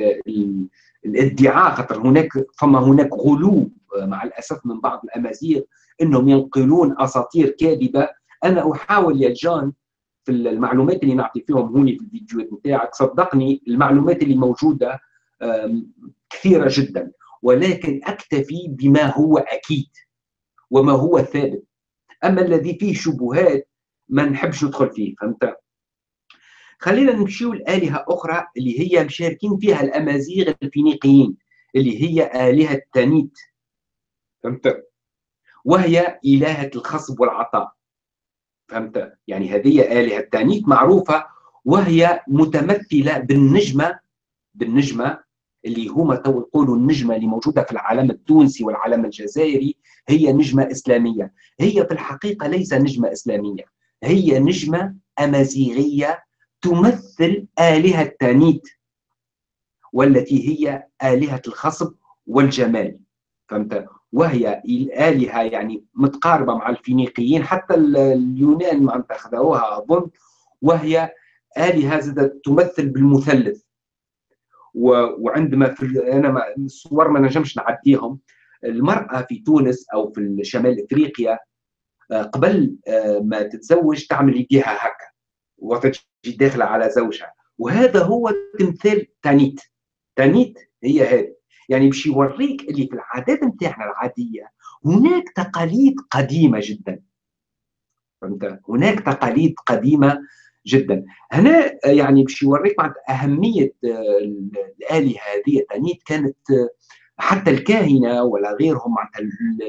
الادعاء، خاطر فما هناك غلو مع الاسف من بعض الامازيغ انهم ينقلون اساطير كاذبه. انا احاول يا جان في المعلومات اللي نعطي فيهم هوني في الفيديوهات نتاعك، صدقني المعلومات اللي موجوده كثيره جدا، ولكن اكتفي بما هو اكيد وما هو ثابت. اما الذي فيه شبهات ما نحبش ندخل فيه، فهمت؟ خلينا نمشيو لآلهة اخرى اللي هي مشاركين فيها الامازيغ الفينيقيين، اللي هي آلهة تانيت، فهمت؟ وهي إلهة الخصب والعطاء، فهمت؟ يعني هذه آلهة تانيت معروفة، وهي متمثلة بالنجمة اللي هما تو يقولوا النجمة اللي موجودة في العالم التونسي والعالم الجزائري، هي نجمة إسلامية. هي في الحقيقة ليس نجمة إسلامية، هي نجمة أمازيغية تمثل آلهة تانيت، والتي هي آلهة الخصب والجمال، فهمت؟ وهي الآلهة يعني متقاربة مع الفينيقيين، حتى اليونان ما أخذوها أظن، وهي آلهة زادت تمثل بالمثلث. وعندما في أنا الصور ما نجمش نعديهم، المرأة في تونس أو في شمال إفريقيا قبل ما تتزوج تعمل يديها هكا وتجي داخلة على زوجها، وهذا هو تمثال تانيت. تانيت هي هذه، يعني باش يوريك اللي في العادات نتاعنا العادية هناك تقاليد قديمة جدا. فهمت؟ هناك تقاليد قديمة جدا. هنا يعني باش يوريك أهمية الآلهة هذه تانيت. كانت حتى الكاهنة ولا غيرهم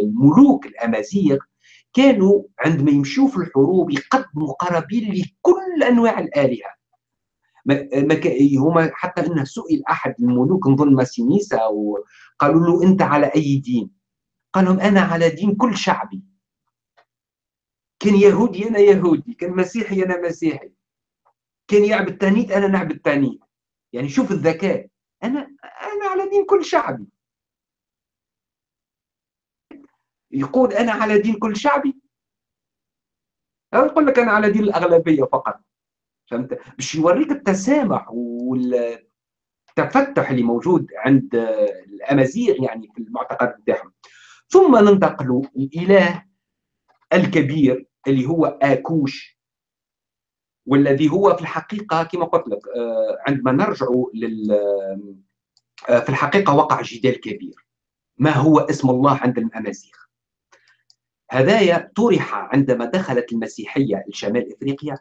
الملوك الأمازيغ كانوا عندما يمشوا في الحروب يقدموا قرابين لكل أنواع الآلهة. هما حتى أنه سئل أحد الملوك نظن ماسينيسا وقالوا له أنت على أي دين؟ قال لهم أنا على دين كل شعبي، كان يهودي أنا يهودي، كان مسيحي أنا مسيحي، كان يعبد تانيت أنا نعبد تانيت. يعني شوف الذكاء، أنا على دين كل شعبي، يقول أنا على دين كل شعبي، أو يقول لك أنا على دين الأغلبية فقط. فهمت؟ باش يوريك التسامح والتفتح اللي موجود عند الأمازيغ يعني في المعتقد بتاعهم. ثم ننتقل إلى الكبير اللي هو أكوش، والذي هو في الحقيقة كما قلت لك عندما نرجع في الحقيقة وقع جدال كبير، ما هو اسم الله عند الأمازيغ؟ هذايا طرح عندما دخلت المسيحية لشمال إفريقيا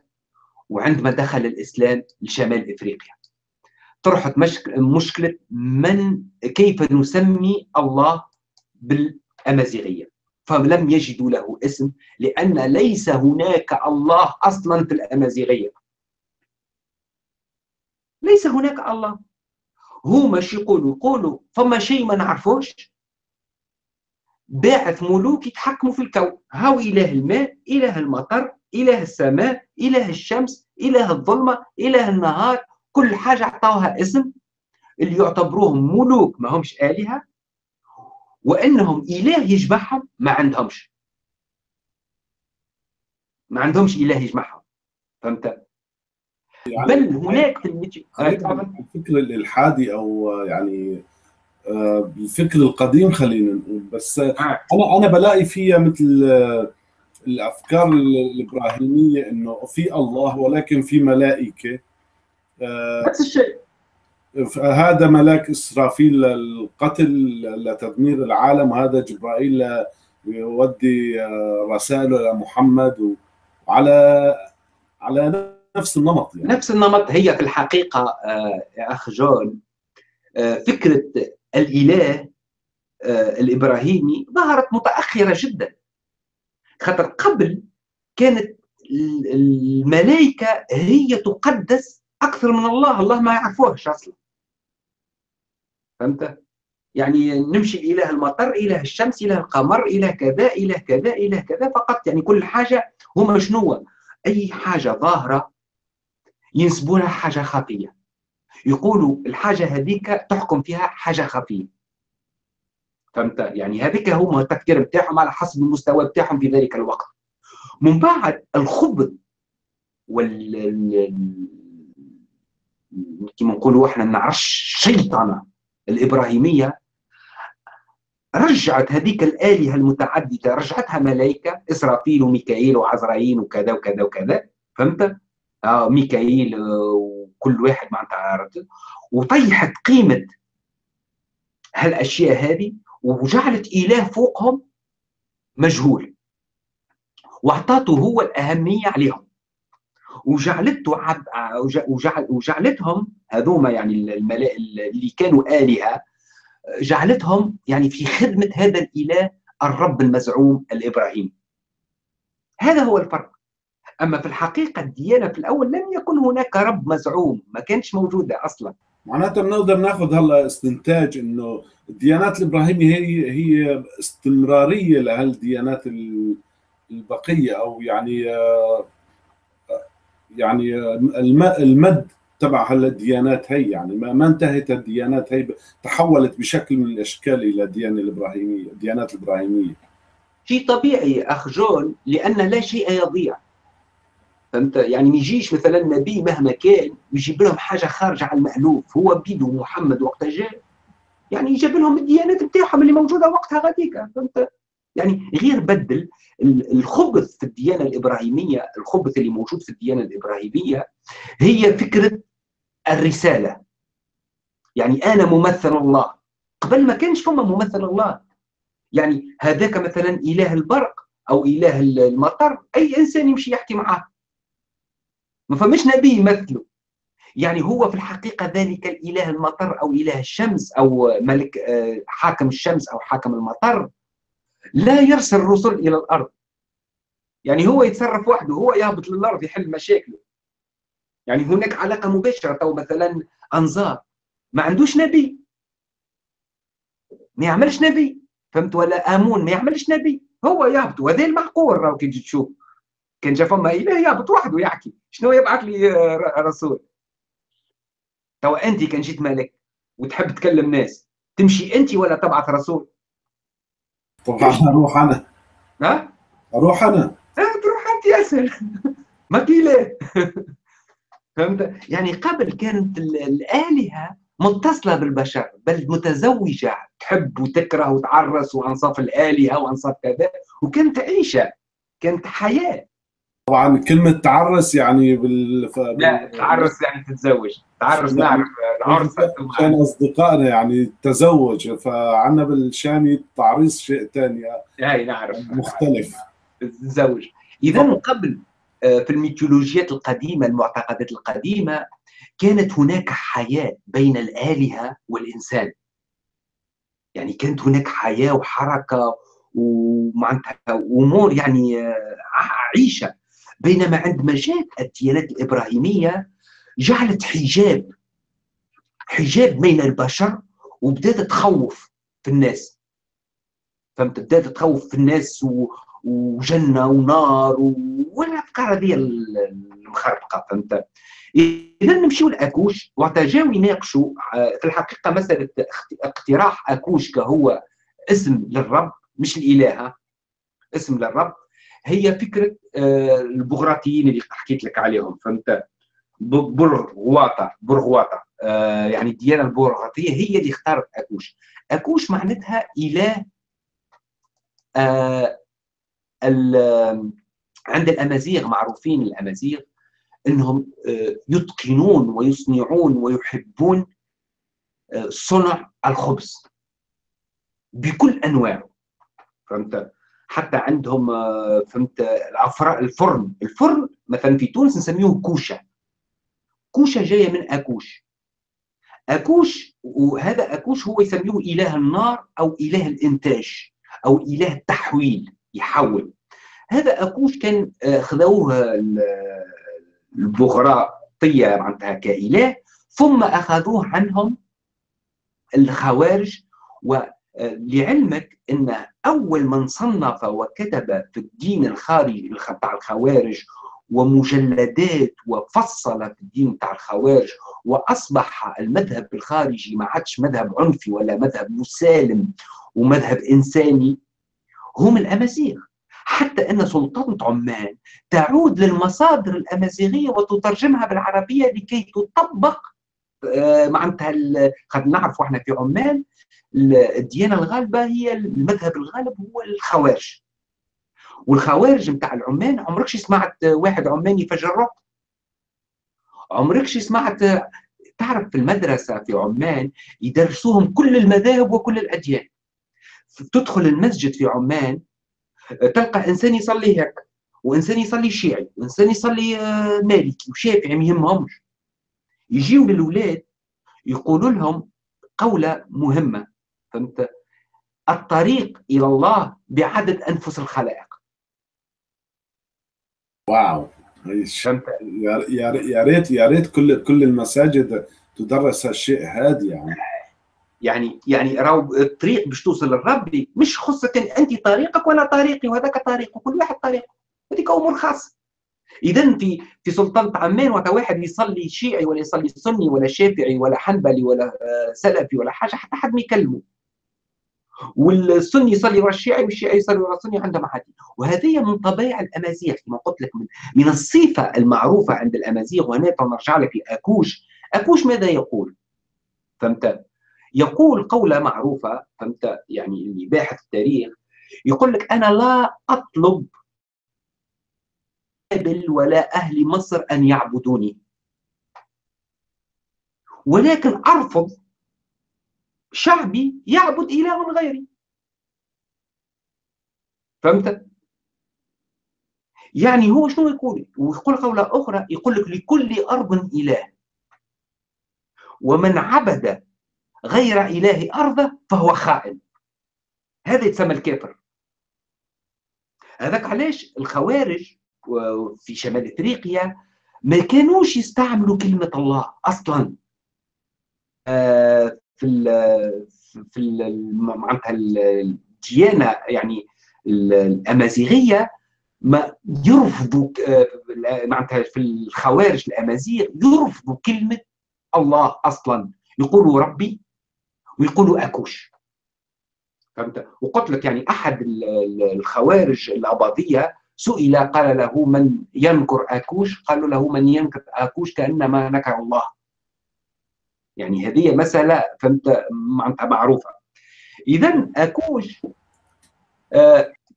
وعندما دخل الإسلام لشمال إفريقيا. طرحت مشكلة من كيف نسمي الله بالأمازيغية، فلم يجدوا له اسم لأن ليس هناك الله أصلا في الأمازيغية، ليس هناك الله. هما شي يقولوا فما شيء ما نعرفوش، باعث ملوك يتحكموا في الكون، هاو إله الماء، إله المطر، إله السماء، إله الشمس، إله الظلمة، إله النهار، كل حاجة عطاوها اسم، اللي يعتبروهم ملوك ما همش آلهة، وأنهم إله يجمعهم ما عندهمش. ما عندهمش إله يجمعهم. فهمت؟ يعني بل هناك في الفكر الإلحادي أو يعني الفكر القديم خلينا نقول، بس أنا بلاقي فيها مثل الافكار الابراهيميه انه في الله ولكن في ملائكه. نفس الشيء، هذا ملاك اسرافيل للقتل لتدمير العالم، وهذا جبرائيل يودي رساله لمحمد، وعلى نفس النمط يعني. نفس النمط. هي في الحقيقه يا اخ جون فكره الاله الابراهيمي ظهرت متاخره جدا، خاطر قبل كانت الملائكة هي تقدس أكثر من الله، الله ما يعرفوهش أصلا. فهمت؟ يعني نمشي إله المطر، إله الشمس، إله القمر، إله كذا إله كذا إله كذا فقط، يعني كل حاجة هما شنو؟ أي حاجة ظاهرة ينسبونها حاجة خفية، يقولوا الحاجة هذيك تحكم فيها حاجة خفية. فهمت؟ يعني هذيك هما التفكير بتاعهم على حسب المستوى بتاعهم في ذلك الوقت. من بعد الخبز كما نقولوا احنا نعرفش الشيطنه الابراهيميه، رجعت هذيك الالهه المتعدده، رجعتها ملائكه اسرافيل وميكائيل وعزرائيل وكذا وكذا وكذا. فهمت؟ ميكائيل وكل واحد معناتها، وطيحت قيمه هالاشياء هذه وجعلت اله فوقهم مجهول، واعطاته هو الاهميه عليهم، وجعلتهم هذوما يعني اللي كانوا الهه، جعلتهم يعني في خدمه هذا الاله الرب المزعوم الابراهيمي. هذا هو الفرق. اما في الحقيقه الديانه في الاول لم يكن هناك رب مزعوم، ما كانتش موجوده اصلا. معناتها بنقدر ناخذ هلا استنتاج انه الديانات الابراهيميه هي استمراريه لهالديانات البقيه، او يعني المد تبع هالديانات هي، يعني ما انتهت الديانات هي، تحولت بشكل من الاشكال الى الديانه الابراهيميه، الديانات الابراهيميه. شيء طبيعي اخ جون، لان لا شيء يضيع. فهمت؟ يعني ما يجيش مثلا نبي مهما كان ويجيب لهم حاجه خارجه عن المألوف، هو بيدو محمد وقت جاء يعني جاب لهم الديانات بتاعهم اللي موجوده وقتها غاديك، فهمت؟ يعني غير بدل الخبث في الديانه الابراهيميه، الخبث اللي موجود في الديانه الابراهيميه هي فكره الرساله. يعني انا ممثل الله، قبل ما كانش فما ممثل الله، يعني هذاك مثلا اله البرق او اله المطر، اي انسان يمشي يحكي معاه، ما فماش نبي يمثله. يعني هو في الحقيقه ذلك الاله المطر او اله الشمس او ملك حاكم الشمس او حاكم المطر لا يرسل الرسل الى الارض، يعني هو يتصرف وحده، هو يهبط للارض يحل مشاكله. يعني هناك علاقه مباشره. او مثلا انزار ما عندوش نبي، ما يعملش نبي، فهمت؟ ولا امون ما يعملش نبي، هو يهبط، وهذا المعقول. راهو كي تجي تشوف كان جا فما اله يهبط وحده يحكي، شنو يبعث لي رسول؟ توا انت كان جيت ملك وتحب تكلم ناس، تمشي انت ولا تبعث رسول؟ طبعا اروح انا. ها؟ اروح انا. تروح انت اسهل. ما كي لا. فهمت؟ يعني قبل كانت الالهه متصله بالبشر، بل متزوجه، تحب وتكره وتعرس، وانصاف الالهه وانصاف كذا، وكانت عيشه، كانت حياه. طبعا كلمه تعرس يعني لا، تعرس يعني تتزوج، تعرس نعرف العرس. كان اصدقائنا يعني التزوج، فعنا بالشامي التعريس شيء ثاني، اي نعرف مختلف، تتزوج. اذا قبل في الميثولوجيات القديمه، المعتقدات القديمه، كانت هناك حياه بين الالهه والانسان. يعني كانت هناك حياه وحركه ومعناتها امور، يعني عيشه. بينما عندما جاءت الديانات الابراهيميه جعلت حجاب بين البشر، وبدات تخوف في الناس، فهمت؟ بدات تخوف في الناس، وجنه ونار والافكار هذه المخربقه، فهمت؟ اذا نمشيو لاكوش، وتجاو يناقشوا في الحقيقه مساله اقتراح اكوش كهو اسم للرب مش الالهه، اسم للرب. هي فكره البغراطيين اللي حكيت لك عليهم، فهمت؟ برغواطه، يعني الديانه البرغواطيه هي اللي اختارت اكوش. اكوش معناتها اله عند الامازيغ، معروفين الامازيغ انهم يتقنون ويصنعون ويحبون صنع الخبز بكل انواعه، فهمت؟ حتى عندهم، فهمت، الفرن مثلا في تونس نسميوه كوشة جايه من أكوش. وهذا أكوش هو يسميوه إله النار أو إله الإنتاج أو إله التحويل، يحول. هذا أكوش كان خذوه البغراطية معناتها كإله، ثم أخذوه عنهم الخوارج. لعلمك ان اول من صنف وكتب في الدين الخارجي بتاع الخوارج، ومجلدات وفصل في الدين بتاع الخوارج، واصبح المذهب الخارجي ما عادش مذهب عنفي ولا مذهب مسالم ومذهب انساني، هم الامازيغ. حتى ان سلطنه عمان تعود للمصادر الامازيغيه وتترجمها بالعربيه لكي تطبق، معناتها قد نعرف احنا في عمان الديانه الغالبه هي المذهب الغالب هو الخوارج، والخوارج نتاع العمان عمرك سمعت واحد عماني فجر، عمرك سمعت. تعرف في المدرسه في عمان يدرسوهم كل المذاهب وكل الاديان. تدخل المسجد في عمان تلقى انسان يصلي هكا، وانسان يصلي شيعي، وانسان يصلي مالكي وشافعي، ما يهمهمش. يجيو للولاد يقولوا لهم قولة مهمة، فهمت؟ الطريق إلى الله بعدد أنفس الخلائق. واو، فهمت؟ يا ريت كل المساجد تدرس هالشيء هذا. يعني راهو الطريق باش توصل لربي مش خاصة أنت طريقك ولا طريقي، وهذاك طريقه، كل واحد طريقه، هذيك أمور خاصة. إذن في سلطنة عمان وقت واحد يصلي شيعي ولا يصلي سني ولا شافعي ولا حنبلي ولا سلفي ولا حاجة حتى حد ما يكلمه، والسني يصلي ورا الشيعي والشيعي يصلي ورا السني، عندهم عادي. وهذه من طبيعة الأمازيغ كما قلت لك، من الصفة المعروفة عند الأمازيغ. وهنا نرجع لك لأكوش. أكوش ماذا يقول؟ فهمت؟ يقول قولة معروفة، فهمت؟ يعني اللي باحث التاريخ يقول لك أنا لا أطلب بل ولا أهل مصر أن يعبدوني، ولكن أرفض شعبي يعبد إله غيري. فهمت؟ يعني هو شنو يقول؟ ويقول قولة أخرى يقول لك لكل أرض إله، ومن عبد غير إله أرضه فهو خائن. هذا يتسمى الكافر. هذاك علاش الخوارج في شمال افريقيا ما كانوش يستعملوا كلمه الله اصلا في معناتها الديانه، يعني الامازيغيه ما يرفضوا، معناتها في الخوارج الامازيغ يرفضوا كلمه الله اصلا، يقولوا ربي ويقولوا اكوش. فهمت؟ وقلت لك يعني احد الخوارج الاباضيه سئل قال له من ينكر أكوش؟ قالوا له من ينكر أكوش كأنما نكر الله. يعني هذه مسألة، فهمت، معناتها معروفة. إذن أكوش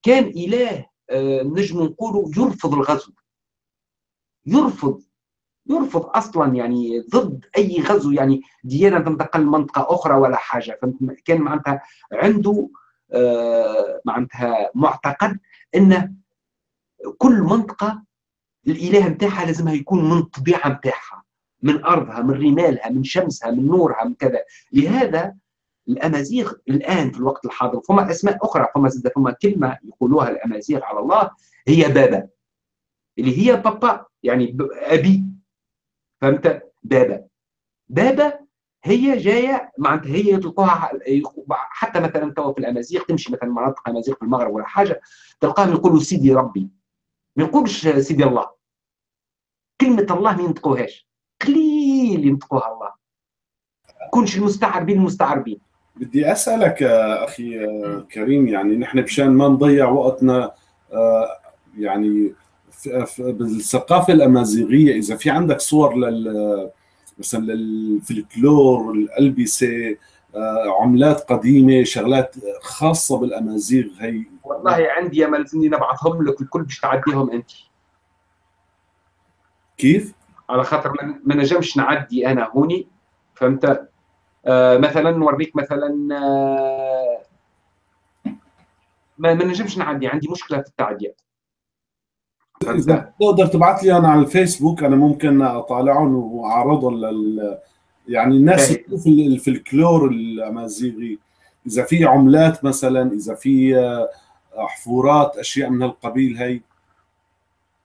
كان إله، نجم نقولوا يرفض الغزو، يرفض أصلا، يعني ضد أي غزو، يعني ديانة تنتقل لمنطقة أخرى ولا حاجة. فهمت؟ كان معناتها عنده معناتها معتقد أنه كل منطقة الإله متاعها لازمها يكون من الطبيعة متاعها، من أرضها، من رمالها، من شمسها، من نورها، من كذا. لهذا الأمازيغ الآن في الوقت الحاضر فما أسماء أخرى، فما كلمة يقولوها الأمازيغ على الله هي بابا، اللي هي بابا يعني أبي. فهمت؟ بابا هي جاية، معناتها هي يطلقوها حتى مثلا توا في الأمازيغ تمشي مثلا مناطق أمازيغ في المغرب ولا حاجة تلقاهم يقولوا سيدي ربي، ما نقولش سيدي الله. كلمة الله ما ينطقوهاش، قليل ينطقوها الله. ما يكونش المستعربين. بدي أسألك أخي كريم، يعني نحن مشان ما نضيع وقتنا يعني بالثقافة الأمازيغية، إذا في عندك صور مثلا للفلكلور، الألبسة، عملات قديمة، شغلات خاصة بالأمازيغ هي. والله عندي يا ملزمني نبعثهم لك الكل باش تعديهم أنت. كيف؟ على خاطر ما نجمش نعدي أنا هوني. فهمت؟ مثلا نوريك مثلا ما نجمش نعدي، عندي مشكلة في التعديات. إذا تقدر تبعث لي أنا على الفيسبوك، أنا ممكن أطالعهم وأعرضهم لل يعني الناس تشوف الفلكلور الامازيغي، اذا في عملات مثلا، اذا في حفورات، اشياء من هالقبيل هي.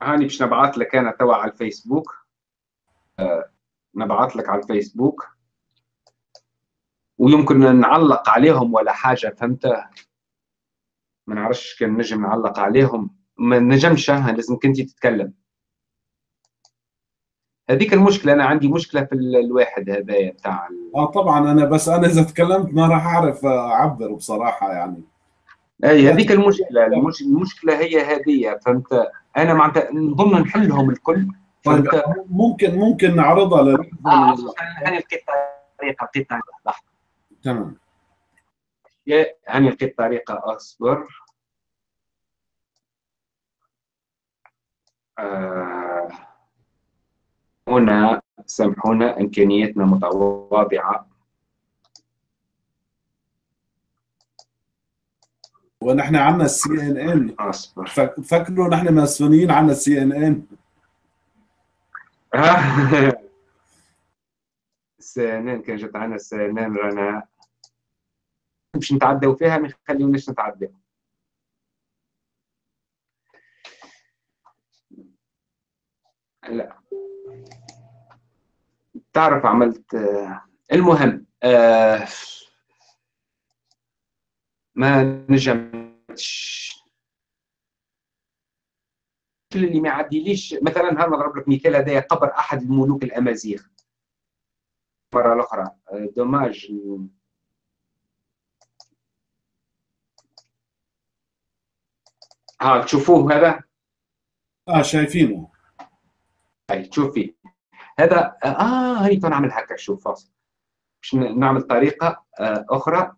هاني باش نبعث لك انا توا على الفيسبوك، نبعث لك على الفيسبوك ويمكن نعلق عليهم ولا حاجه. فهمت؟ ما نعرفش كان نجم نعلق عليهم، ما نجمش، لازم كنتي تتكلم. هذيك المشكلة، أنا عندي مشكلة في الواحد هذايا بتاع طبعا أنا إذا تكلمت ما راح أعرف أعبر بصراحة، يعني أي هذيك المشكلة هي هذية. فهمت؟ أنا معناتها نضمن نحلهم الكل. فهمت؟ ممكن نعرضها لل هاني لقيت طريقة، لحظة. تمام، هاني لقيت طريقة، أصبر. هنا سامحونا، إمكانياتنا متواضعة ونحن عنا CNN. فكروا نحن ماسونيين، عنا CNN. CNN كان جت عنا CNN، رانا مش نتعدوا فيها، ما يخليوناش نتعدوا. لا تعرف عملت، المهم ما نجمتش اللي ما يعديليش مثلا، نضرب لك مثال، هذايا قبر احد الملوك الامازيغ المره الاخرى. دوماج ها تشوفوه هذا؟ شايفينه. هاي تشوفي هذا. هاي نعمل هكا، شوف فاصل باش نعمل طريقه اخرى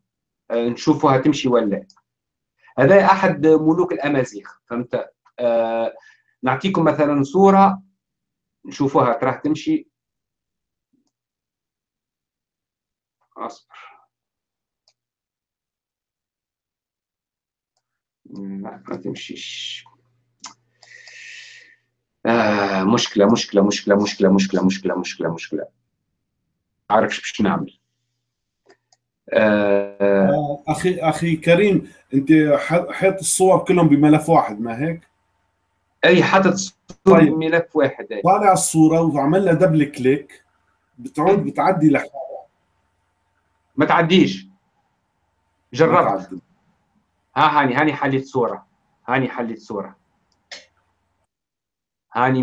نشوفوها تمشي ولا. هذا احد ملوك الامازيغ، فهمت؟ نعطيكم مثلا صوره نشوفوها تراه تمشي. اصبر ما تمشيش. مشكله مشكله مشكله مشكله مشكله مشكله مشكله مشكله، ما عارفش باش نعمل. اخي كريم، انت حاط الصور كلهم بملف واحد ما هيك؟ اي حاطط الصور بملف واحد. طالع الصوره وعمل لها دبل كليك، بتعود بتعدي لحالها. ما تعديش، جربت. هاني حليت صوره، هاني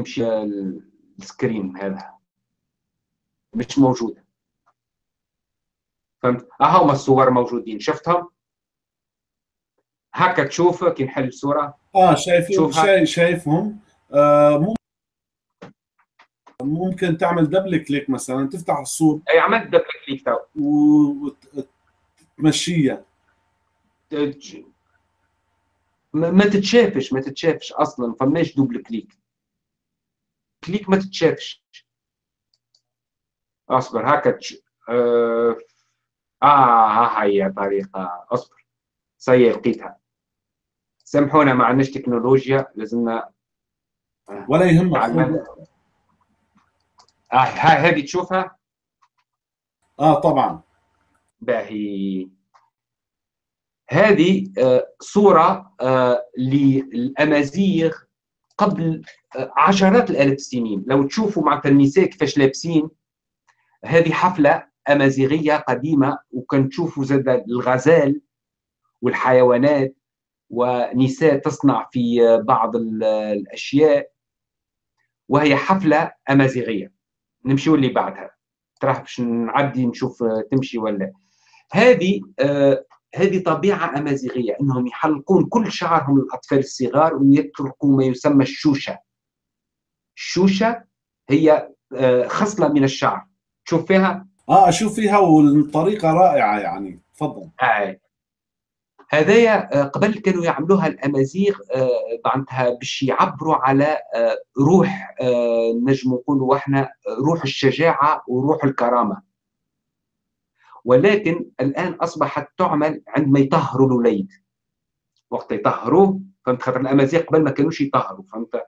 مشي السكرين هذا مش موجوده، فهمت؟ هما الصور موجودين، شفتهم؟ هكا تشوف كي نحل الصوره. شايفهم شايفهم. ممكن تعمل دبل كليك مثلا، تفتح الصوره. اي عملت دبل كليك تو وتمشيها. ما تتشافش، اصلا فماش دوبل كليك، ما تتشافش. اصبر هكا هي طريقه. اصبر سي لقيتها، سامحونا ما عندناش تكنولوجيا، لازمنا ولا يهمك. هذه تشوفها؟ طبعا باهي. هذه صوره للامازيغ قبل عشرات الآلاف السنين. لو تشوفوا مع النساء كيفاش لابسين، هذه حفلة أمازيغية قديمة، وكان تشوفوا زاد الغزال والحيوانات ونساء تصنع في بعض الأشياء، وهي حفلة أمازيغية. نمشيو اللي بعدها، تراه باش نعدي نشوف تمشي ولا. هذه طبيعة أمازيغية، أنهم يحلقون كل شعرهم للأطفال الصغار ويتركوا ما يسمى الشوشة. الشوشة هي خصلة من الشعر، تشوف فيها؟ أشوف فيها، والطريقة رائعة يعني، تفضل. هذايا قبل كانوا يعملوها الأمازيغ معناتها باش يعبروا على روح، نجم نقولوا احنا روح الشجاعة وروح الكرامة. ولكن الآن أصبحت تعمل عندما يطهروا الوليد، وقت يطهروه، فهمت؟ خاطر الأمازيغ قبل ما كانوش يطهروا، فهمت؟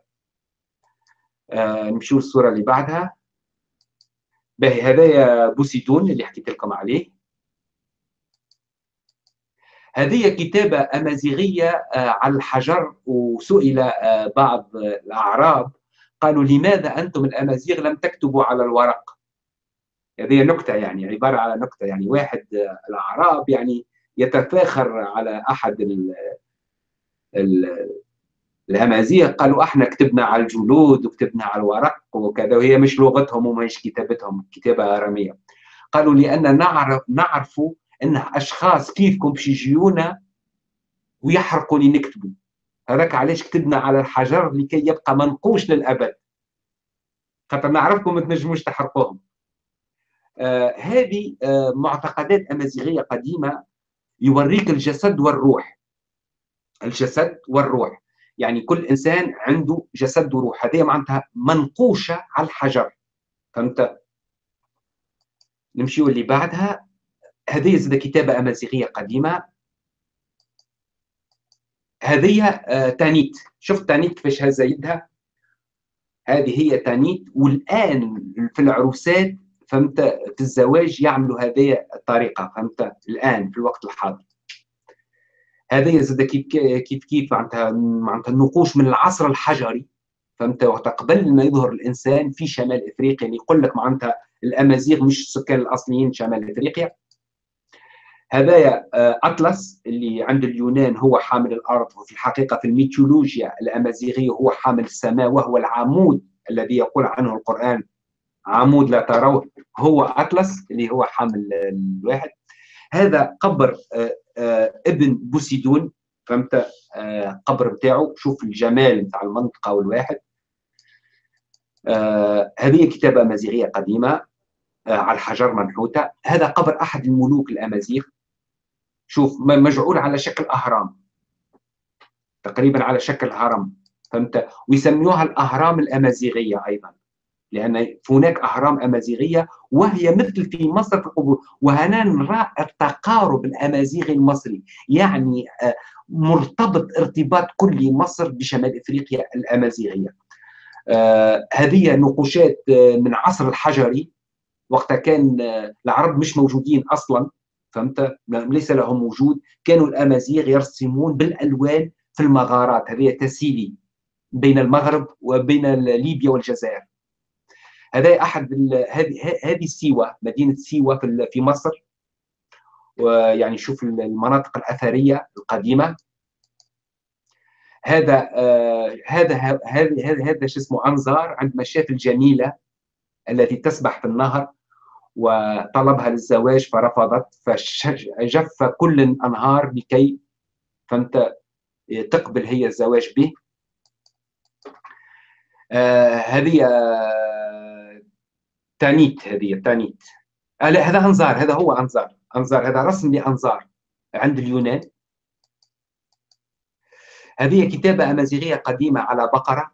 نمشيو للصورة اللي بعدها. باهي هذايا بوسيدون اللي حكيت لكم عليه. هذه كتابة أمازيغية على الحجر، وسئل بعض الأعراب قالوا لماذا أنتم الأمازيغ لم تكتبوا على الورق؟ هذه نكتة يعني، عبارة على نكتة يعني. واحد الأعراب يعني يتفاخر على أحد الأمازيغ، قالوا احنا كتبنا على الجلود وكتبنا على الورق وكذا، وهي مش لغتهم ومش كتابتهم، كتابة آرامية. قالوا لأننا نعرف أن أشخاص كيفكم باش يجيونا ويحرقوا اللي نكتبوا، هذاك علاش كتبنا على الحجر لكي يبقى منقوش للأبد، خاطر نعرفكم ما تنجموش تحرقوهم. هذه معتقدات أمازيغية قديمة، يوريك الجسد والروح. يعني كل إنسان عنده جسد وروح، هذه معناتها منقوشة على الحجر، فهمت؟ نمشيو اللي بعدها. هذه زاد كتابة أمازيغية قديمة، هذه تانيت. شفت تانيت كيفاش هز يدها؟ هذه هي تانيت. والآن في العروسات، فهمت؟ في الزواج يعملوا هذه الطريقة، فهمت؟ الآن في الوقت الحاضر. هذه زاد كيف معناتها النقوش من العصر الحجري، فهمت؟ وقت قبل ما يظهر الإنسان في شمال إفريقيا، اللي يقول لك معناتها الأمازيغ مش السكان الأصليين شمال إفريقيا. هذايا أطلس اللي عند اليونان هو حامل الأرض، وفي الحقيقة في الميثولوجيا الأمازيغية هو حامل السماء، وهو العمود الذي يقول عنه القرآن عمود لا تروه، هو أطلس اللي هو حامل الواحد. هذا قبر ابن بوسيدون، فهمت؟ قبر بتاعه، شوف الجمال بتاع المنطقة والواحد. هذه كتابة أمازيغية قديمة على الحجر منحوتة. هذا قبر أحد الملوك الأمازيغ، شوف مجعول على شكل أهرام، تقريبا على شكل هرم، فهمت؟ ويسميوها الأهرام الأمازيغية أيضا، لأن هناك أهرام أمازيغية وهي مثل في مصر في القبور. وهنا نرى التقارب الأمازيغي المصري، يعني مرتبط ارتباط كلي مصر بشمال إفريقيا الأمازيغية. هذه نقوشات من عصر الحجري، وقتها كان العرب مش موجودين أصلا، فهمت؟ ليس لهم وجود. كانوا الأمازيغ يرسمون بالألوان في المغارات، هذه تسيلي بين المغرب وبين ليبيا والجزائر. هذا أحد هذه سيوة، مدينة سيوة في مصر، ويعني شوف المناطق الأثرية القديمة. هذا شو اسمه أنزار، عند مشاف الجميلة التي تسبح في النهر وطلبها للزواج فرفضت، فجف كل الأنهار لكي، فهمت، تقبل هي الزواج به. هذه تانيت، هذه تانيت. لا، هذا أنزار، هذا هو أنزار. أنزار هذا رسم لأنزار عند اليونان. هذه كتابة أمازيغية قديمة على بقرة،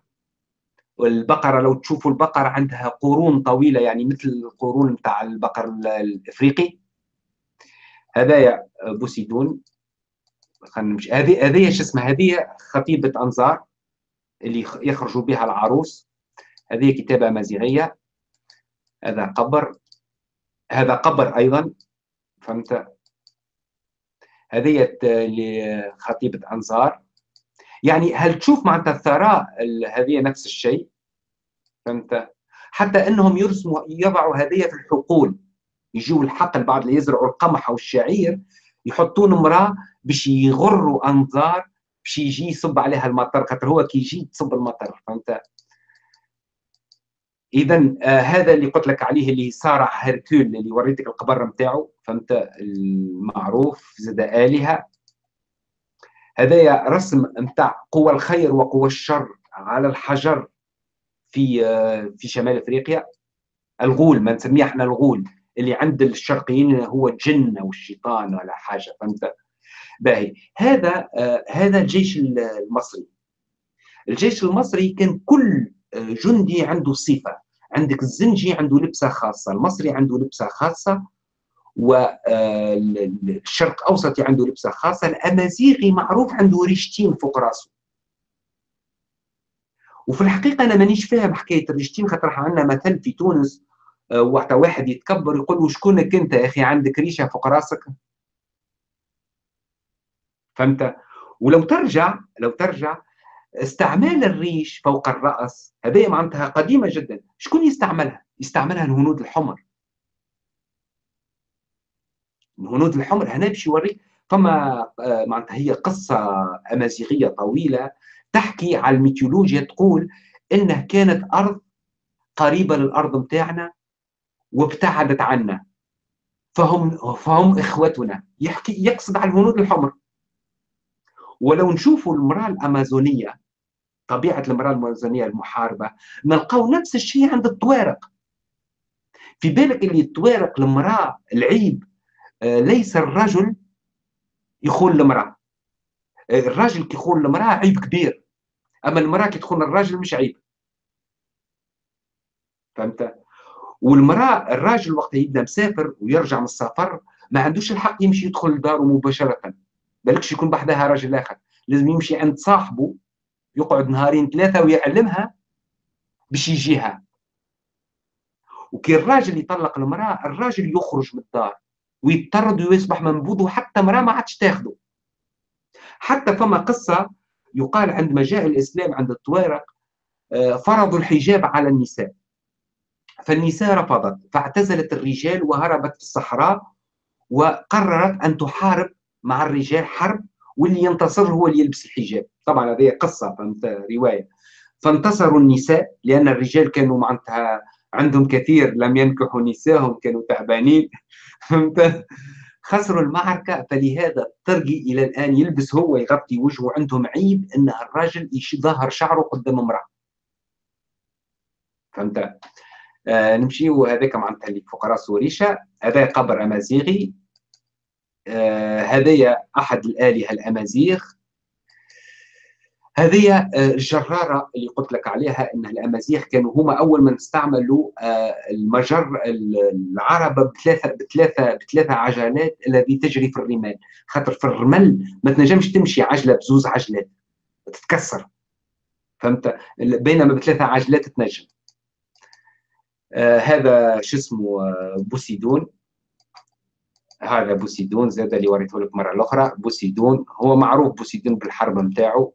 والبقرة لو تشوفوا البقرة عندها قرون طويلة، يعني مثل القرون نتاع البقر الإفريقي. هذايا بوسيدون. خلينا نمشي. هذه شو اسمها، هذه خطيبة أنزار اللي يخرجوا بها العروس. هذه كتابة أمازيغية. هذا قبر، هذا قبر أيضا، فهمت؟ هذه لخطيبة أنزار. يعني هل تشوف معناتها الثراء هذه نفس الشيء، فهمت؟ حتى أنهم يرسموا، يضعوا هذه في الحقول، يجيوا الحقل بعد اللي يزرعوا القمح والشعير، يحطون امرأة باش يغروا أنظار، باش يجي يصب عليها المطر، خاطر هو كي يجي تصب المطر، فهمت؟ إذا هذا اللي قلت لك عليه، اللي صارع هيركول، اللي وريتك القبر نتاعو، فهمت؟ المعروف زاد آلهة. هذايا رسم نتاع قوى الخير وقوى الشر على الحجر في شمال افريقيا. الغول، ما نسميه احنا الغول، اللي عند الشرقيين هو الجن والشيطان ولا حاجه، فهمت؟ باهي. هذا الجيش المصري. الجيش المصري كان كل جندي عنده صفه، عندك الزنجي عنده لبسه خاصه، المصري عنده لبسه خاصه، والشرق الاوسطي عنده لبسه خاصه، الامازيغي معروف عنده ريشتين فوق راسه. وفي الحقيقه انا مانيش فاهم حكايه الريشتين، خاطر عندنا مثل في تونس وقت واحد يتكبر يقول له شكونك انت يا اخي عندك ريشه فوق راسك، فهمت؟ ولو ترجع استعمال الريش فوق الراس هذه معناتها قديمه جدا. شكون يستعملها؟ يستعملها الهنود الحمر. الهنود الحمر هنا باش يوريك فما معناتها هي قصه امازيغيه طويله تحكي على الميثولوجيا، تقول انها كانت ارض قريبه للارض نتاعنا وابتعدت عنا، فهم اخوتنا، يقصد على الهنود الحمر. ولو نشوفوا المراه الامازونيه، طبيعه المراه الامازونيه المحاربه، نلقاو نفس الشيء عند الطوارق. في بالك اللي الطوارق المراه العيب، ليس الرجل يخون المرأة، الراجل كي يخون المرأة عيب كبير، أما المرأة كي تخون الراجل مش عيب، فهمت؟ والمرأة الراجل وقت يبدا مسافر ويرجع من السفر ما عندوش الحق يمشي يدخل داره مباشرة، بالكش يكون بحدها راجل آخر، لازم يمشي عند صاحبه يقعد نهارين ثلاثة ويعلمها باش يجيها. وكي الراجل يطلق المرأة، الراجل يخرج من الدار ويطرد ويصبح منبوذ، وحتى مراه ما عادش تاخده. حتى فما قصه يقال عندما جاء الاسلام عند الطوارق فرضوا الحجاب على النساء، فالنساء رفضت فاعتزلت الرجال وهربت في الصحراء، وقررت أن تحارب مع الرجال حرب، واللي ينتصر هو اللي يلبس الحجاب. طبعا هذه قصة، فهمت، رواية. فانتصروا النساء لأن الرجال كانوا معناتها عندهم كثير، لم ينكحوا نساءهم، كانوا تعبانين، فهمت. خسروا المعركة، فلهذا الطرقي إلى الآن يلبس هو يغطي وجهه، عندهم عيب أن الراجل يظهر شعره قدام امرأة، فهمت. نمشيو هذاك معناتها اللي فقراء سوريشا، هذا قبر أمازيغي، هذايا أحد الآلهة الأمازيغ، هذه الجرارة اللي قلت لك عليها، أن الأمازيغ كانوا هما أول من استعملوا المجر العربة بثلاثة عجلات الذي تجري في الرمال، خاطر في الرمل ما تنجمش تمشي عجلة بزوز عجلات تتكسر، فهمت، بينما بثلاثة عجلات تنجم. هذا شو اسمه بوسيدون، هذا بوسيدون زاد اللي وريته لك مرة الأخرى. بوسيدون هو معروف، بوسيدون بالحرب متاعه.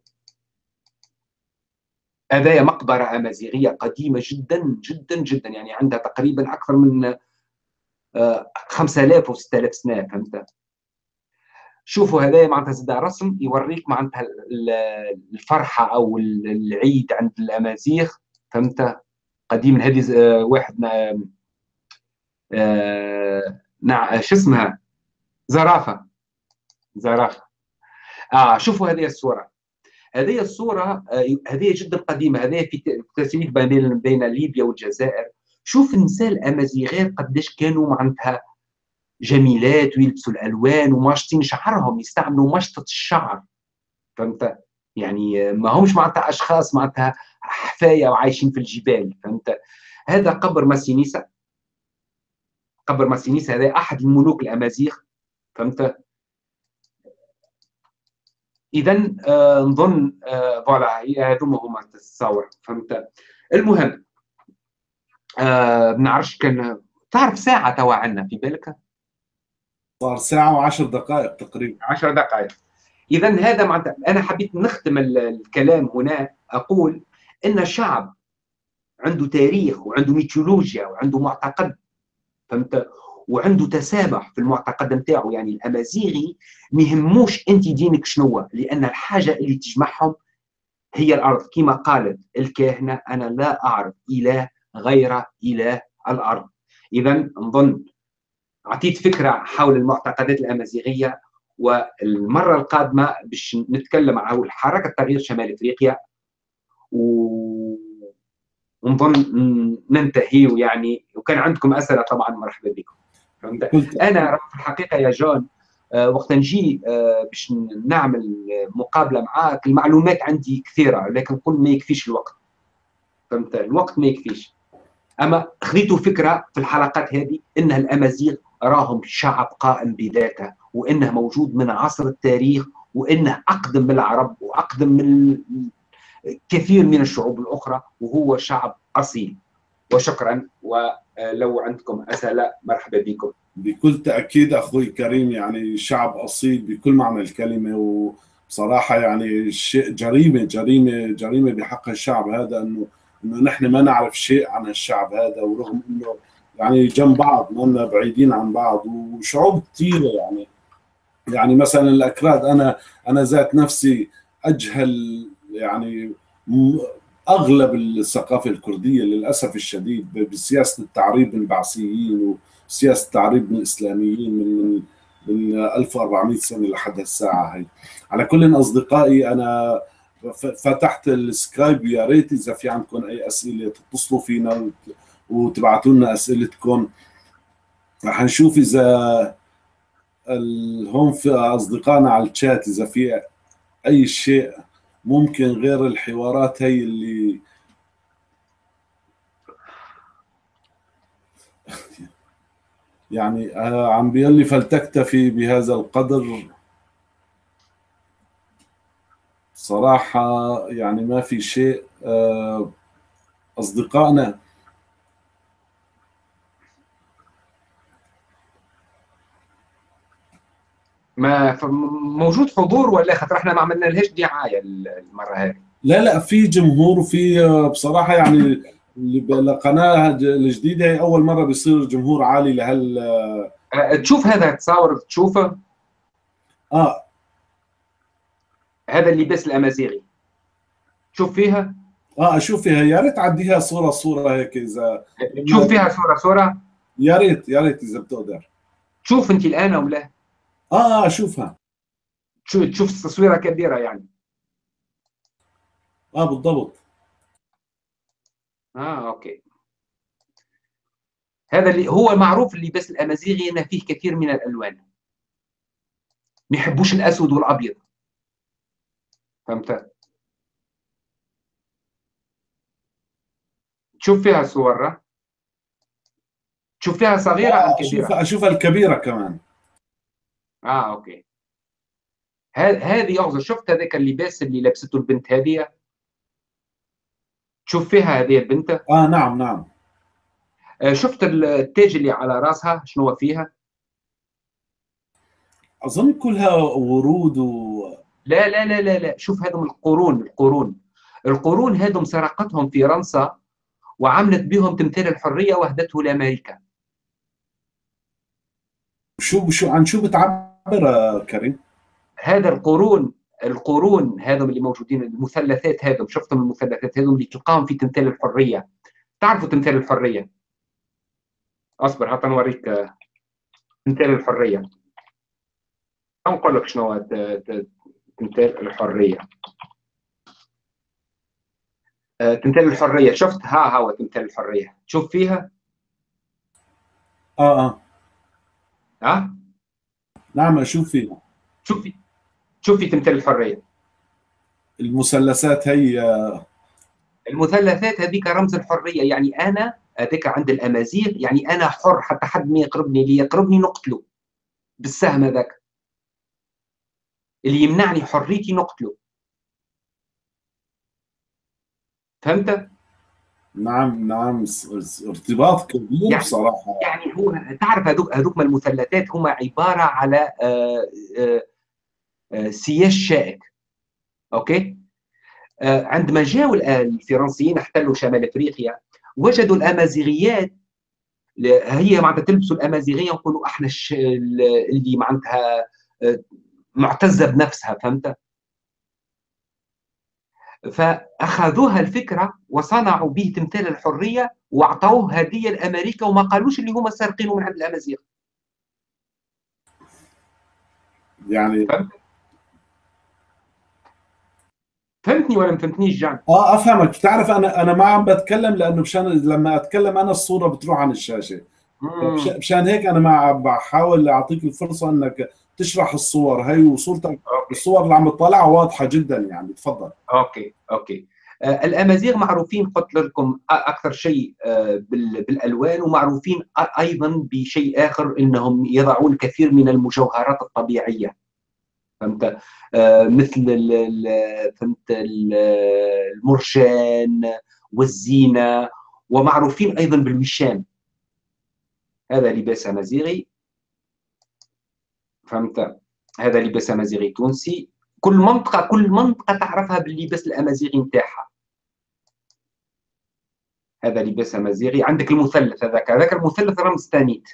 هذايا مقبرة أمازيغية قديمة جدا جدا جدا، يعني عندها تقريبا أكثر من 5000 و 6000 سنة، فهمت. شوفوا هذايا معناتها زاد رسم يوريك معناتها الفرحة أو العيد عند الأمازيغ، فهمت، قديم من هذه واحد شو اسمها؟ زرافة، زرافة. شوفوا هذه الصورة، هذه الصورة هذه جدا قديمة، هذه في تسوية بين ليبيا والجزائر. شوف النساء الأمازيغيات قداش كانوا معناتها جميلات، ويلبسوا الألوان وماشطين شعرهم، يستعملوا مشطة الشعر، فهمت، يعني ما همش معناتها أشخاص معناتها حفاية وعايشين في الجبال، فهمت. هذا قبر ماسينيسا، قبر ماسينيسا هذا أحد الملوك الأمازيغ، فهمت. إذا نظن فوالا هذوما هما التصاور، فهمت. المهم ما نعرفش، كان تعرف ساعة توا عندنا في بالك؟ صار ساعة و10 دقائق تقريبا، 10 دقائق. إذا هذا معناتها أنا حبيت نختم الكلام هنا، أقول إن شعب عنده تاريخ وعنده ميثولوجيا وعنده معتقد، فهمت، وعنده تسامح في المعتقد نتاعو. يعني الامازيغي ما يهموش انت دينك شنو، لان الحاجه اللي تجمعهم هي الارض، كما قالت الكاهنه: انا لا اعرف اله غير اله الارض. اذا نظن اعطيت فكره حول المعتقدات الامازيغيه، والمره القادمه باش نتكلم عن حركه تغيير شمال افريقيا، ونظن ننتهي. يعني وكان عندكم اسئله طبعا مرحبا بكم. أنا في الحقيقة يا جون وقت نجي باش نعمل مقابلة معاك المعلومات عندي كثيرة، لكن نقول ما يكفيش الوقت، فهمت، الوقت ما يكفيش. أما خذيتوا فكرة في الحلقات هذه أن الأمازيغ راهم شعب قائم بذاته، وأنه موجود من عصر التاريخ، وأنه أقدم من العرب وأقدم من كثير من الشعوب الأخرى، وهو شعب أصيل. وشكرا، ولو عندكم اسئله مرحبا بكم. بكل تاكيد اخوي كريم، يعني شعب اصيل بكل معنى الكلمه، وبصراحه يعني شيء جريمه جريمه جريمه بحق الشعب هذا، انه نحن ما نعرف شيء عن الشعب هذا، ورغم انه يعني جنب بعض منا بعيدين عن بعض، وشعوب كثيره يعني مثلا الاكراد، انا ذات نفسي اجهل يعني اغلب الثقافه الكرديه للاسف الشديد، بسياسه التعريب من البعثيين وسياسه التعريب من الاسلاميين من 1400 سنه لحد الساعه هي. على كل اصدقائي، انا فتحت السكايب، يا ريت اذا في عندكم اي اسئله تتصلوا فينا وتبعتوا لنا اسئلتكم، رح نشوف اذا هون في اصدقائنا على الشات اذا في اي شيء ممكن غير الحوارات هي اللي يعني عم بيقول لي فلتكتفي بهذا القدر. صراحة يعني ما في شيء أصدقائنا. ما موجود حضور ولا خاطر احنا ما عملنا لهاش دعايه المره هذه؟ لا في جمهور، وفي بصراحه يعني القناه الجديده هي اول مره بيصير جمهور عالي تشوف هذا التصاور تشوفه؟ اه هذا اللباس الامازيغي تشوف فيها؟ اشوف فيها، يا ريت تعديها صوره صوره هيك اذا تشوف فيها صوره صوره، يا ريت يا ريت اذا بتقدر. تشوف انت الان او لا؟ اشوفها، تشوف التصويره كبيره يعني. بالضبط. اوكي. هذا اللي هو معروف، اللباس الامازيغي انه فيه كثير من الالوان. ما يحبوش الاسود والابيض. فهمت؟ تشوف فيها صور، تشوف فيها صغيره ام كبيره؟ اشوفها الكبيره كمان. اوكي. هذه يغزر، شفت هذاك اللباس اللي لابسته البنت هذه؟ تشوف فيها هذه البنت؟ نعم نعم. شفت التاج اللي على راسها شنو فيها؟ اظن كلها ورود لا لا لا لا لا، شوف هذم القرون، القرون هذم سرقتهم فرنسا وعملت بهم تمثال الحريه واهدته لامريكا. شو عن شو بتعبر كريم؟ هذا القرون، هذم اللي موجودين، المثلثات هذم، شفتم المثلثات هذم اللي تلقاهم في تمثال الحريه. تعرفوا تمثال الحريه؟ اصبر هات نوريك تمثال الحريه. نقول لك شنو تمثال الحريه. تمثال الحريه، شفت ها هو تمثال الحريه، تشوف فيها؟ نعم اشوف فيها. شوفي تمثال الحريه. المثلثات، هي المثلثات هذيك رمز الحريه، يعني انا هذاك عند الامازيغ يعني انا حر، حتى حد ما يقربني، اللي يقربني نقتله بالسهم، هذاك اللي يمنعني حريتي نقتله. فهمت؟ نعم نعم، ارتباط كبير يعني بصراحه. يعني هو تعرف هذوك من المثلثات هم عباره على سياج شائك. اوكي؟ عندما جاءوا الفرنسيين احتلوا شمال افريقيا، وجدوا الامازيغيات هي معناتها تلبسوا الامازيغيه ونقولوا احنا اللي معناتها معتزه بنفسها، فهمت؟ فاخذوها الفكره وصنعوا به تمثال الحريه واعطوه هديه لامريكا، وما قالوش اللي هم سارقينه من عند الامازيغ. يعني فهمتني ولا ما فهمتنيش جان؟ افهمك. بتعرف انا ما عم بتكلم لانه مشان لما اتكلم انا الصوره بتروح عن الشاشه. مشان هيك انا ما بحاول اعطيك الفرصه انك تشرح الصور هي وصورتك. الصور اللي عم تطلعها واضحه جدا يعني. تفضل. اوكي. الامازيغ معروفين، قلت لكم، اكثر شيء بالالوان، ومعروفين ايضا بشيء اخر، انهم يضعون الكثير من المجوهرات الطبيعيه. فهمت؟ مثل فهمت المرجان والزينه، ومعروفين ايضا بالوشام. هذا لباس امازيغي. فهمت؟ هذا لباس امازيغي تونسي. كل منطقه تعرفها باللباس الامازيغي نتاعها. هذا لباس امازيغي. عندك المثلث هذاك المثلث رمز تانيت.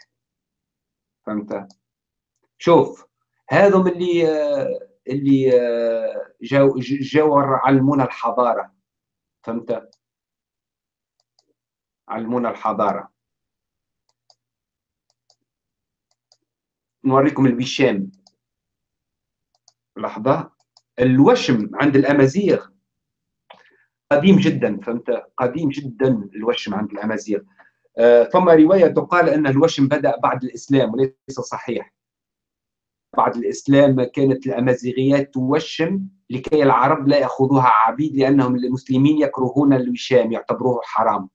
فهمت؟ شوف هذم اللي جاوا علمونا الحضاره. فهمت؟ علمونا الحضاره. نوريكم الوشام. لحظه. الوشم عند الامازيغ قديم جدا. فهمت؟ قديم جدا الوشم عند الامازيغ. ثم روايه تقال ان الوشم بدا بعد الاسلام، وليس صحيح. بعد الاسلام كانت الامازيغيات توشم لكي العرب لا ياخذوها عبيد، لانهم المسلمين يكرهون الوشام، يعتبروه حرام.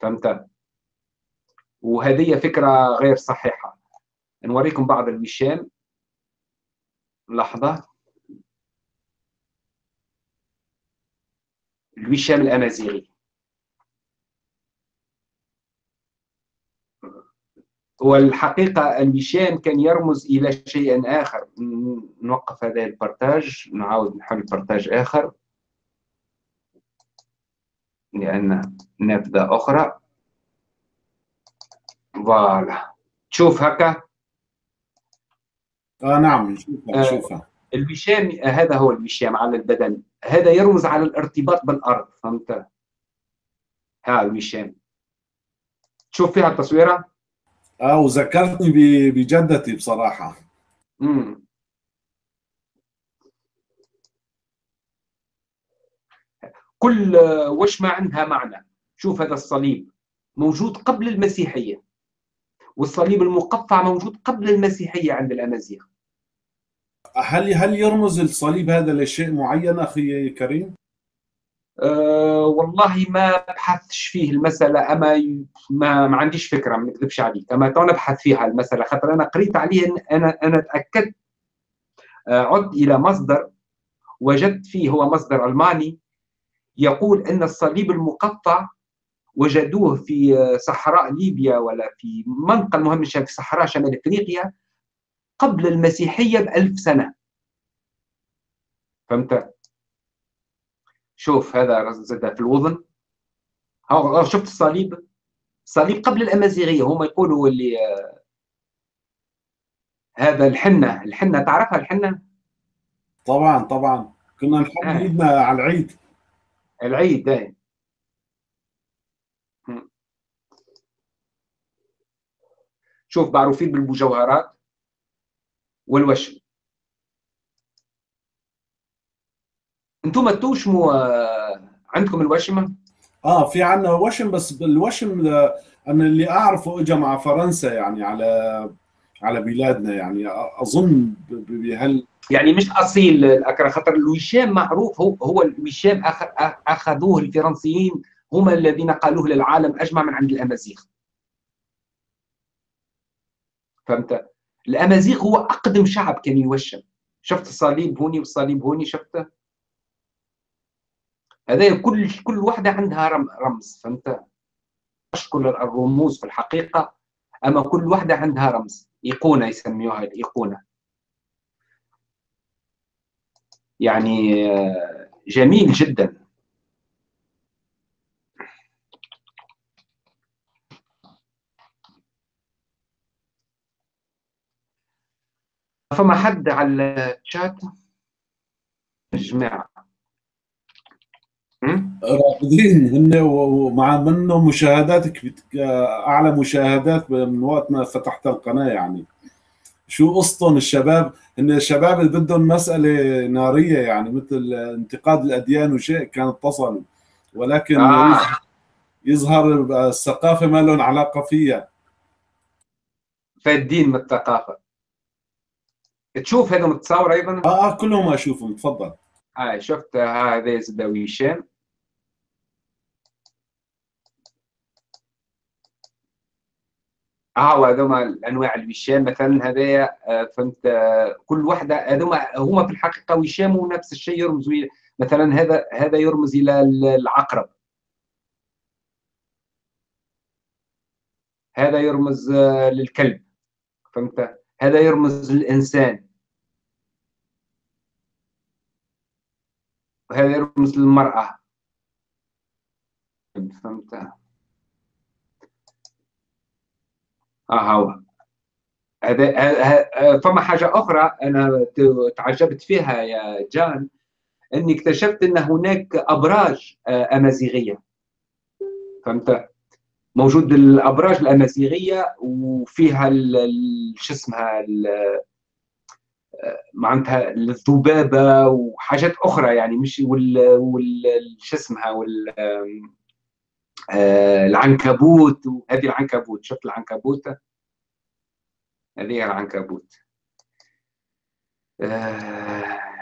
فهمت؟ وهذه فكره غير صحيحه. نوريكم بعض الوشام. لحظه. الوشام الامازيغي. والحقيقه الوشام كان يرمز الى شيء اخر. نوقف هذا البارتاج، نعاود نحل بارتاج اخر لان نافذه اخرى. فوالا. تشوف هكا؟ نعم نشوفها. الوشام هذا هو الوشام على البدن، هذا يرمز على الارتباط بالارض، فهمت؟ ها الوشام تشوف فيها التصويره؟ وذكرتني بجدتي بصراحه. كل وشمه عندها معنى. شوف هذا الصليب موجود قبل المسيحيه، والصليب المقطع موجود قبل المسيحيه عند الامازيغ. هل يرمز الصليب هذا لشيء معين اخي كريم؟ والله ما بحثش فيه المسألة، أما ما عنديش فكرة، ما نكذبش عليك، أما تو نبحث فيها المسألة، خاطر أنا قريت عليه، أنا تأكدت، عدت إلى مصدر وجدت فيه، هو مصدر ألماني، يقول أن الصليب المقطع وجدوه في صحراء ليبيا ولا في منطقة، المهم في صحراء شمال إفريقيا قبل المسيحية ب1000 سنة. فهمت؟ شوف هذا زاد في الوضن، شفت الصليب؟ الصليب قبل الامازيغيه، هما يقولوا اللي هذا الحنه، الحنه تعرفها الحنه؟ طبعا طبعا، كنا نحط ايدنا على العيد. العيد اي. شوف معروفين بالمجوهرات والوشم. انتم توشموا عندكم الوشمه؟ في عندنا وشم، بس الوشم انا اللي اعرفه اجى مع فرنسا، يعني على بلادنا، يعني اظن بهال يعني مش اصيل الاكرا، خاطر الوشام معروف، هو الوشام اخذوه الفرنسيين، هما الذين قالوه للعالم اجمع من عند الامازيغ. فهمت؟ الامازيغ هو اقدم شعب كان يوشم. شفت الصليب هوني والصليب هوني، شفته؟ هذا كل وحده عندها رمز، فهمت؟ مش كل الرموز في الحقيقه، اما كل وحده عندها رمز، ايقونه يسميوها الايقونه. يعني جميل جدا. فما حد على الشات يا جماعه؟ راقدين هن، ومع منه مشاهداتك اعلى مشاهدات من وقت ما فتحت القناه. يعني شو قصتهم الشباب؟ هن الشباب اللي بدهم مساله ناريه، يعني مثل انتقاد الاديان وشيء، كان اتصل ولكن يظهر الثقافه ما لهم علاقه فيها، فالدين من الثقافه. تشوف هذا متصور ايضا؟ كلهم اشوفهم. تفضل. شفت هذا زاد وشام. هذوما الانواع الوشام مثلا، هذايا فهمت؟ كل وحده هذوما هما في الحقيقه وشام، ونفس الشيء يرمز مثلا هذا يرمز الى العقرب، هذا يرمز للكلب، فهمت؟ هذا يرمز للانسان، وهذا يرمز للمرأة، فهمت؟ هو هذا. فما حاجة أخرى أنا تعجبت فيها يا جان، إني اكتشفت أن هناك أبراج أمازيغية، فهمت؟ موجود الأبراج الأمازيغية، وفيها شو اسمها معناتها الذبابه وحاجات اخرى، يعني مش شو اسمها العنكبوت. هذه العنكبوت، شفت العنكبوت؟ هذه العنكبوت،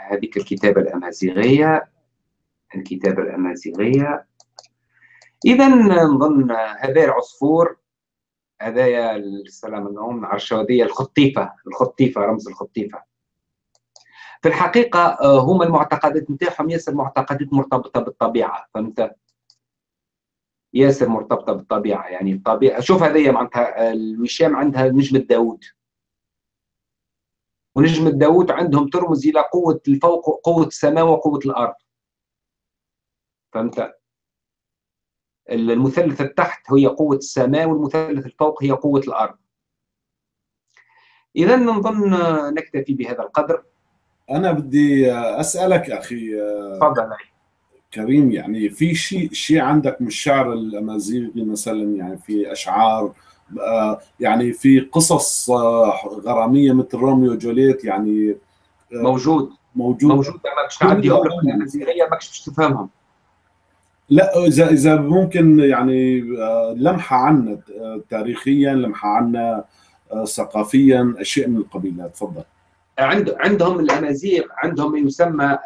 هذيك الكتابه الامازيغيه، الكتابه الامازيغيه. اذا نظن هذا العصفور، هذايا السلام النوم، نعرفش هذه الخطيفه، الخطيفه رمز الخطيفه. في الحقيقة هما المعتقدات نتاعهم ياسر معتقدات مرتبطة بالطبيعة، فهمت؟ ياسر مرتبطة بالطبيعة، يعني الطبيعة. شوف هذه معناتها الوشام عندها نجمة داوود، ونجمة داوود عندهم ترمز إلى قوة الفوق وقوة السماء وقوة الأرض، فهمت؟ المثلث التحت هي قوة السماء، والمثلث الفوق هي قوة الأرض، إذا نظن نكتفي بهذا القدر. أنا بدي أسألك أخي تفضل كريم، يعني في شيء عندك من الشعر الأمازيغي مثلا، يعني في أشعار، يعني في قصص غرامية مثل روميو جوليت، يعني موجود ماكش عندي أقول لك الأمازيغية ماكش باش تفهمهم. لا إذا ممكن يعني لمحة عنا تاريخيا، لمحة عنا ثقافيا، أشياء من القبيل. تفضل. عندهم الأمازيغ عندهم ما يسمى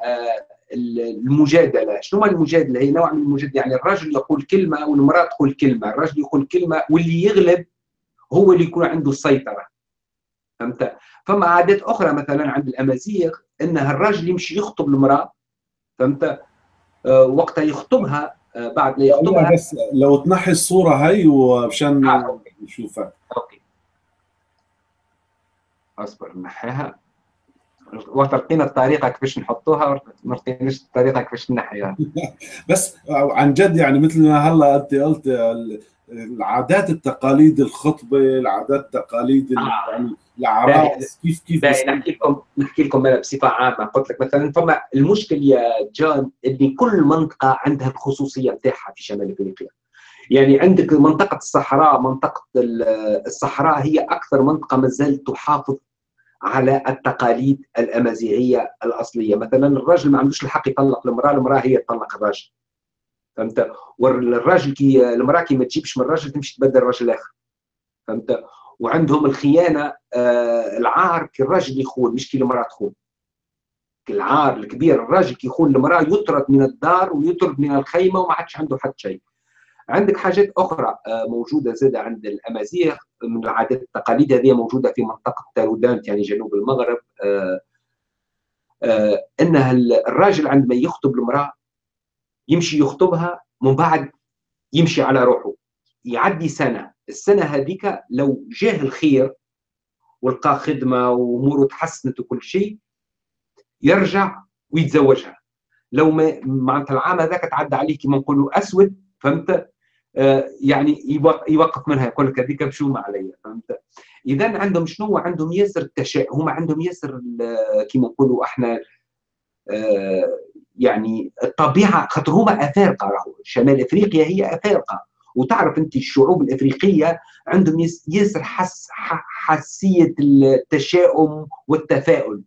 المجادلة. شنو المجادلة؟ هي نوع من المجادلة، يعني الرجل يقول كلمة والمرأة تقول كلمة، الرجل يقول كلمة واللي يغلب هو اللي يكون عنده السيطرة. فهمت؟ فما عادات أخرى مثلا عند الأمازيغ أنها الرجل يمشي يخطب المرأة، فهمت؟ وقتها يخطبها، بعد لا يخطبها. بس لو تنحي الصورة هي وبشان نشوفها. أوكي. أصبر نحيها. وقت لقينا الطريقه كيفاش نحطوها، ما لقيناش الطريقه كيفاش نحيها. بس عن جد يعني مثل ما هلا انت قلت العادات التقاليد، الخطبه، العادات التقاليد، يعني العراس كيف نحكي لكم انا بصفه عامه. قلت لك مثلا فما المشكل يا جان ان كل منطقه عندها الخصوصيه بتاعها في شمال افريقيا. يعني عندك منطقه الصحراء، منطقه الصحراء هي اكثر منطقه ما زالت تحافظ على التقاليد الامازيغيه الاصليه. مثلا الرجل ما عندوش الحق يطلق المراه، المراه هي تطلق الرجل. فهمت؟ والراجل المراه كي ما تجيبش من الرجل تمشي تبدل رجل اخر. فهمت؟ وعندهم الخيانه، العار كي الراجل يخون مش كي المراه تخون. العار الكبير، الراجل كي يخون المراه يطرد من الدار ويطرد من الخيمه وما عادش عنده حد شيء. عندك حاجات اخرى موجوده زاده عند الامازيغ من العادات التقاليد، هذه موجوده في منطقه تارودانت يعني جنوب المغرب، ان الراجل عندما يخطب المراه يمشي يخطبها، من بعد يمشي على روحه، يعدي سنه، السنه هذيك لو جاه الخير ولقى خدمه واموره تحسنت وكل شيء يرجع ويتزوجها. لو ما معناتها العام هذاك تعدى عليه كما نقولوا اسود، فهمت؟ يعني يوقف منها، يقول لك هذيك بشومه عليا. فهمت؟ اذا عندهم شنو؟ عندهم ياسر التشاؤم، هما عندهم ياسر كيما نقولوا احنا يعني الطبيعه، خاطر هما افارقه، راهو شمال افريقيا هي افارقه، وتعرف انت الشعوب الافريقيه عندهم ياسر حسيه التشاؤم والتفاؤل.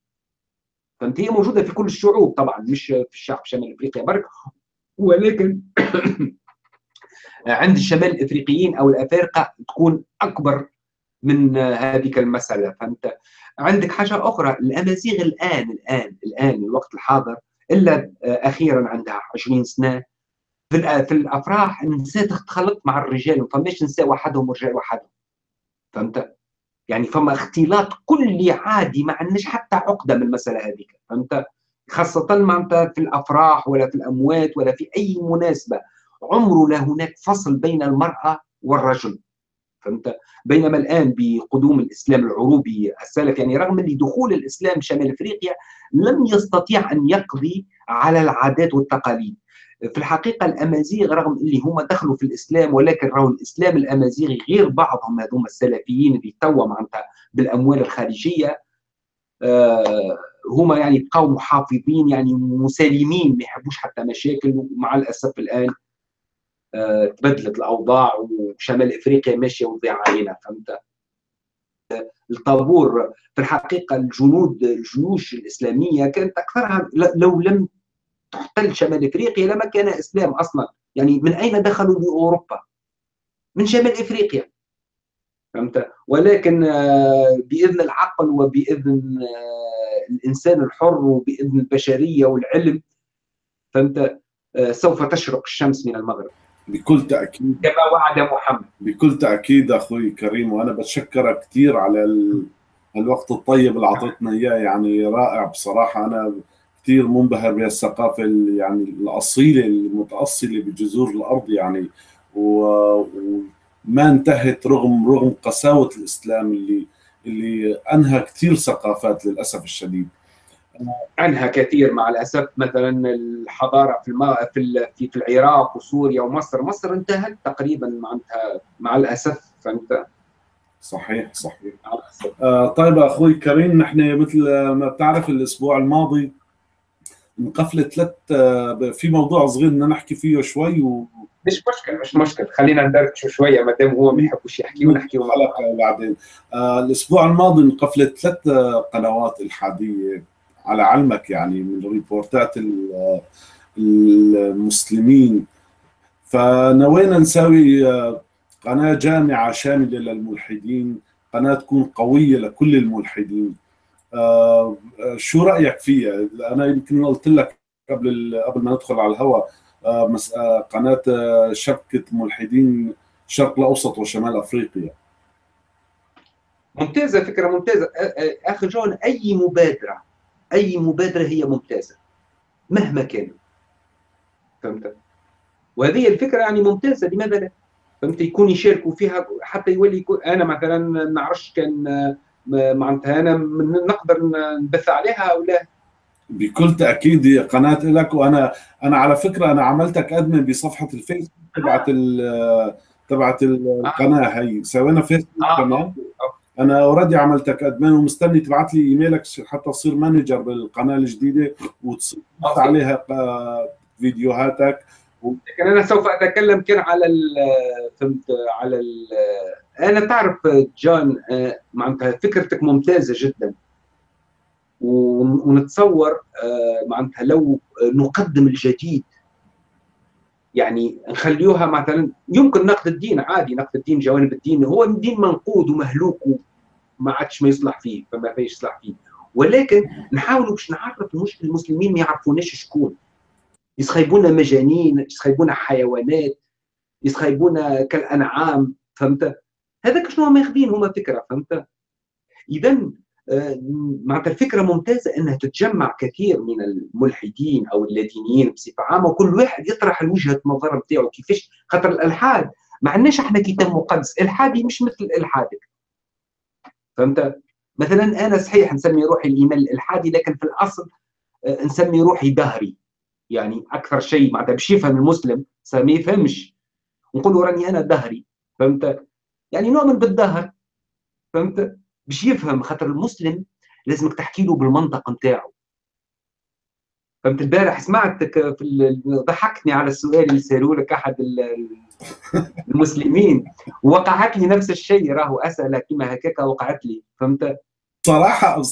فهمت؟ هي موجوده في كل الشعوب طبعا، مش في الشعب شمال افريقيا برك، ولكن عند الشمال الافريقيين او الافارقه تكون اكبر من هذيك المساله. فهمت؟ عندك حاجه اخرى، الامازيغ الان الوقت الحاضر الا اخيرا عندها 20 سنه في الافراح النساء تخلط مع الرجال، ما فماش نساء وحدهم ورجال وحدهم. فهمت؟ يعني فما اختلاط كلي عادي، ما عندناش حتى عقده من المساله هذيك. فهمت؟ خاصه معناتها في الافراح ولا في الاموات ولا في اي مناسبه، عمره لا هناك فصل بين المرأة والرجل. فهمت؟ بينما الآن بقدوم الإسلام العروبي السالف، يعني رغم اللي دخول الإسلام شمال إفريقيا لم يستطيع أن يقضي على العادات والتقاليد. في الحقيقة الأمازيغ رغم اللي هم دخلوا في الإسلام، ولكن راهو الإسلام الأمازيغي غير بعضهم هذوما السلفيين اللي توا معناتها بالأموال الخارجية، هما يعني بقوا محافظين، يعني مسالمين، ما يحبوش حتى مشاكل. ومع الأسف الآن تبدلت الاوضاع وشمال افريقيا ماشيه وضيعه علينا. فهمت؟ الطابور في الحقيقه، الجيوش الاسلاميه كانت اكثرها لو لم تحتل شمال افريقيا لما كان اسلام اصلا. يعني من اين دخلوا لاوروبا؟ من شمال افريقيا. فهمت؟ ولكن باذن العقل وباذن الانسان الحر وباذن البشريه والعلم، فهمت؟ سوف تشرق الشمس من المغرب بكل تأكيد كما وعد محمد. بكل تأكيد أخوي كريم، وأنا بتشكرك كثير على الوقت الطيب اللي أعطيتنا إياه، يعني رائع بصراحة. أنا كثير منبهر بهالثقافة يعني الأصيلة المتأصلة بجذور الأرض، يعني وما انتهت رغم قساوة الإسلام اللي أنهى كثير ثقافات للأسف الشديد. عنها كثير مع الاسف، مثلا الحضاره في العراق وسوريا ومصر، مصر انتهت تقريبا مع الاسف. فهمت؟ صحيح صحيح. طيب اخوي كريم، نحن مثل ما بتعرف الاسبوع الماضي انقفلت في موضوع صغير بدنا نحكي فيه شوي مش مشكل مش مشكل، خلينا ندردش شويه ما دام هو ما بيحبوش يحكي ونحكي بعدين. الاسبوع الماضي انقفلت 3 قنوات الحاديه على علمك، يعني من ريبورتات المسلمين، فنوينا نسوي قناه جامعه شامله للملحدين، قناه تكون قويه لكل الملحدين. شو رايك فيها؟ انا يمكن قلت لك قبل ما ندخل على الهواء، قناه شبكه ملحدين الشرق الاوسط وشمال افريقيا. ممتازه، فكره ممتازه اخي جون. اي مبادره هي ممتازه مهما كان، فهمت؟ وهذه الفكره يعني ممتازه، لماذا لا؟ فهمت؟ يكون يشاركوا فيها حتى يولي يكون. انا مثلا ما نعرفش كان معناتها انا نقدر نبث عليها او لا. بكل تاكيد هي قناه لك، وانا على فكره انا عملتك ادمن بصفحه الفيسبوك تبعت القناه هي، سوينا فيسبوك كمان. انا اوريدي عملتك ادمن ومستني تبعت لي ايميلك حتى تصير مانجر بالقناه الجديده وتصير عليها فيديوهاتك لكن انا سوف اتكلم كان على فهمت على انا تعرف جان معناتها فكرتك ممتازه جدا، ونتصور معناتها لو نقدم الجديد يعني نخليوها مثلا يمكن نقد الدين عادي، نقد الدين جوانب الدين، هو الدين منقود ومهلوك وما عادش ما يصلح فيه فما فيش يصلح فيه، ولكن نحاولوا باش نعرف المشكل المسلمين ما يعرفوناش شكون، يسخيبونا مجانين، يسخيبونا حيوانات، يسخيبونا كالانعام، فهمت؟ هذاك شنو هما ياخذين هما فكره، فهمت؟ اذا معناتها الفكره ممتازه انها تتجمع كثير من الملحدين او اللادينيين بصفه عامه، وكل واحد يطرح وجهه النظر نتاعو كيفاش، خاطر الالحاد ما عندناش احنا كتاب مقدس، الحادي مش مثل الحادك، فهمت؟ مثلا انا صحيح نسمي روحي الايمان الالحادي، لكن في الاصل نسمي روحي دهري، يعني اكثر شيء معناتها باش يفهم المسلم ما يفهمش، ونقول له راني انا دهري، فهمت؟ يعني نؤمن بالدهر، فهمت؟ باش يفهم، خاطر المسلم لازمك تحكي له بالمنطق نتاعو، فهمت؟ البارح سمعتك ضحكتني على السؤال اللي سالوه لك احد المسلمين، وقعت لي نفس الشيء، راهو اساله كيما هكاك وقعت لي، فهمت؟ بصراحة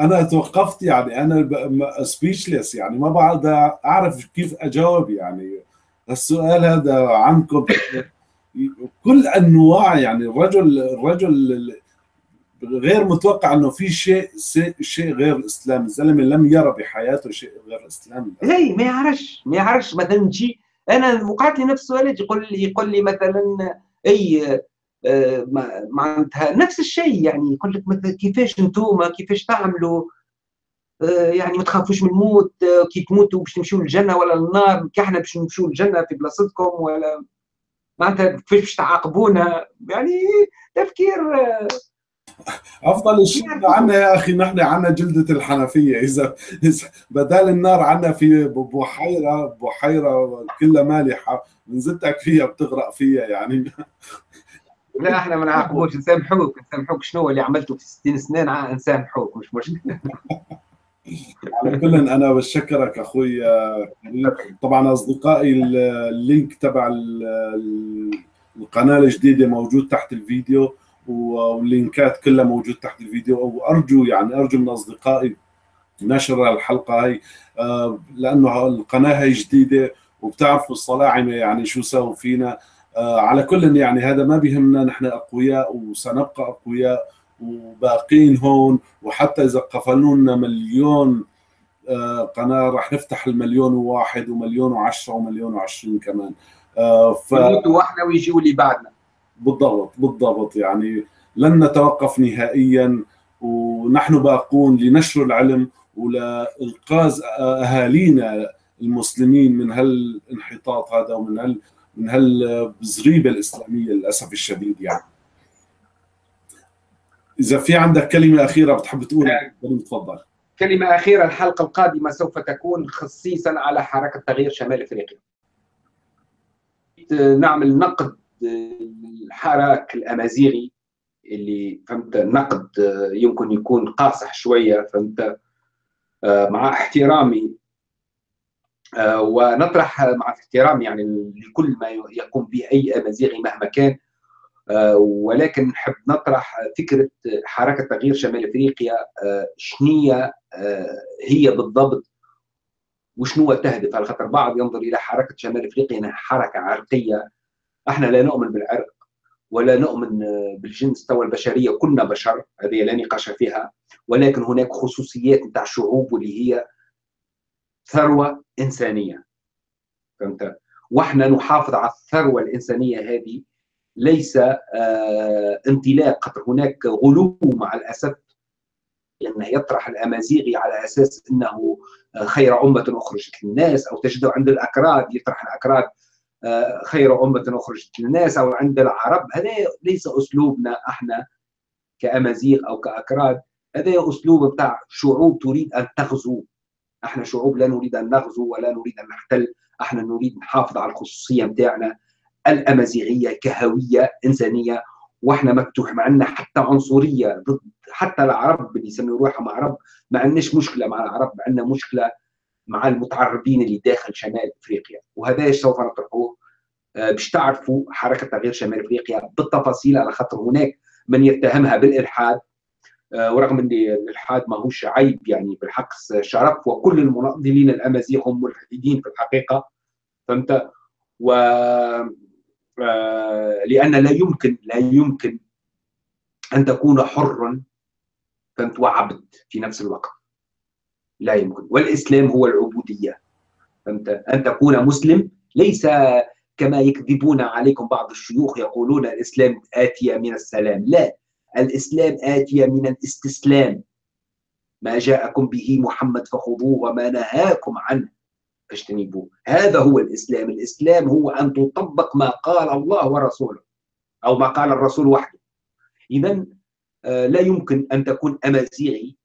أنا توقفت، يعني أنا سبيشلس، يعني ما بعد أعرف كيف أجاوب، يعني السؤال هذا عنكم كل أنواع، يعني الرجل غير متوقع أنه في شيء غير الإسلام، الزلمة لم يرى بحياته شيء غير الإسلام، هي ما يعرفش مثلا نجي أنا وقعت لي نفس السؤال، يقول لي مثلا أي معناتها نفس الشيء، يعني يقول لك كيفاش انتوما كيفاش تعملوا يعني ما تخافوش من الموت، كي تموتوا باش تمشوا للجنه ولا للنار، كي احنا باش نمشوا للجنه في بلاصتكم ولا معناتها كيفاش باش تعاقبونا، يعني تفكير افضل شيء عندنا يا اخي، نحن عندنا جلده الحنفيه، اذا بدال النار عندنا في بحيره كلها مالحه، من زدتك فيها بتغرق فيها، يعني لا احنا ما نعاقبوش، نسامحوك شنو اللي عملته في 60 سنه نسامحوك، مش مشكله. على كل انا بشكرك اخوي. طبعا اصدقائي اللينك تبع القناه الجديده موجود تحت الفيديو، واللينكات كلها موجود تحت الفيديو، وارجو من اصدقائي نشر الحلقه هي، لانه القناه هي جديده وبتعرفوا الصلاعمه يعني شو ساووا فينا. على كل يعني هذا ما بيهمنا، نحن اقوياء وسنبقى اقوياء وباقين هون، وحتى اذا قفلوا لنا 1,000,000 قناه راح نفتح 1,000,001 و1,010,000 و1,020,000 كمان. نموتوا احنا ويجيوا اللي بعدنا. بالضبط، يعني لن نتوقف نهائيا، ونحن باقون لنشر العلم ولانقاذ اهالينا المسلمين من هالانحطاط هذا ومن من هالزريبه الاسلاميه للاسف الشديد. يعني اذا في عندك كلمه اخيره بتحب تقولها تفضل. كلمه اخيره، الحلقه القادمه سوف تكون خصيصا على حركه تغيير شمال افريقيا، نعمل نقد الحراك الامازيغي اللي فهمت نقد يمكن يكون قاصح شويه فهمت، مع احترامي ونطرح مع احترامي يعني لكل ما يقوم به اي امازيغي مهما كان، ولكن نحب نطرح فكره حركه تغيير شمال افريقيا شنية هي بالضبط وشنو تهدف، على خاطر بعض ينظر الى حركه شمال افريقيا انها حركه عرقيه. احنا لا نؤمن بالعرق ولا نؤمن بالجنس، توا البشريه كلنا بشر، هذه لا نقاش فيها، ولكن هناك خصوصيات نتاع الشعوب واللي هي ثروه انسانيه فهمت، واحنا نحافظ على الثروه الانسانيه هذه، ليس انطلاق. خاطر هناك غلو مع الاسف، لانه يطرح الامازيغي على اساس انه خير امه اخرجت للناس، او تجده عند الاكراد يطرح الاكراد خير امه اخرجت للناس، او عند العرب. هذا ليس اسلوبنا احنا كامازيغ او كاكراد، هذا اسلوب نتاع شعوب تريد ان تغزو. احنا شعوب لا نريد ان نغزو ولا نريد ان نحتل، احنا نريد نحافظ على الخصوصيه نتاعنا الامازيغيه كهويه انسانيه، واحنا مفتوح، ما عندنا حتى عنصريه ضد حتى العرب اللي يسميوا روحهم عرب، ما عندناش مشكله مع العرب، عندنا مشكله مع المتعربين اللي داخل شمال افريقيا، وهذا سوف نطرحوه باش تعرفوا حركه تغيير شمال افريقيا بالتفاصيل، على خاطر هناك من يتهمها بالالحاد، ورغم ان الالحاد ماهوش عيب يعني، بالحق شرف، وكل المناضلين الامازيغ هم ملحدين في الحقيقه فهمت، و لأن لا يمكن أن تكون حرا فهمت وعبد في نفس الوقت، لا يمكن. والإسلام هو العبودية فهمت، أن تكون مسلم ليس كما يكذبون عليكم بعض الشيوخ يقولون الإسلام آتية من السلام، لا، الإسلام آتية من الاستسلام، ما جاءكم به محمد فخذوه وما نهاكم عنه اجتنبوه، هذا هو الاسلام، الاسلام هو ان تطبق ما قال الله ورسوله او ما قال الرسول وحده. اذا لا يمكن ان تكون امازيغي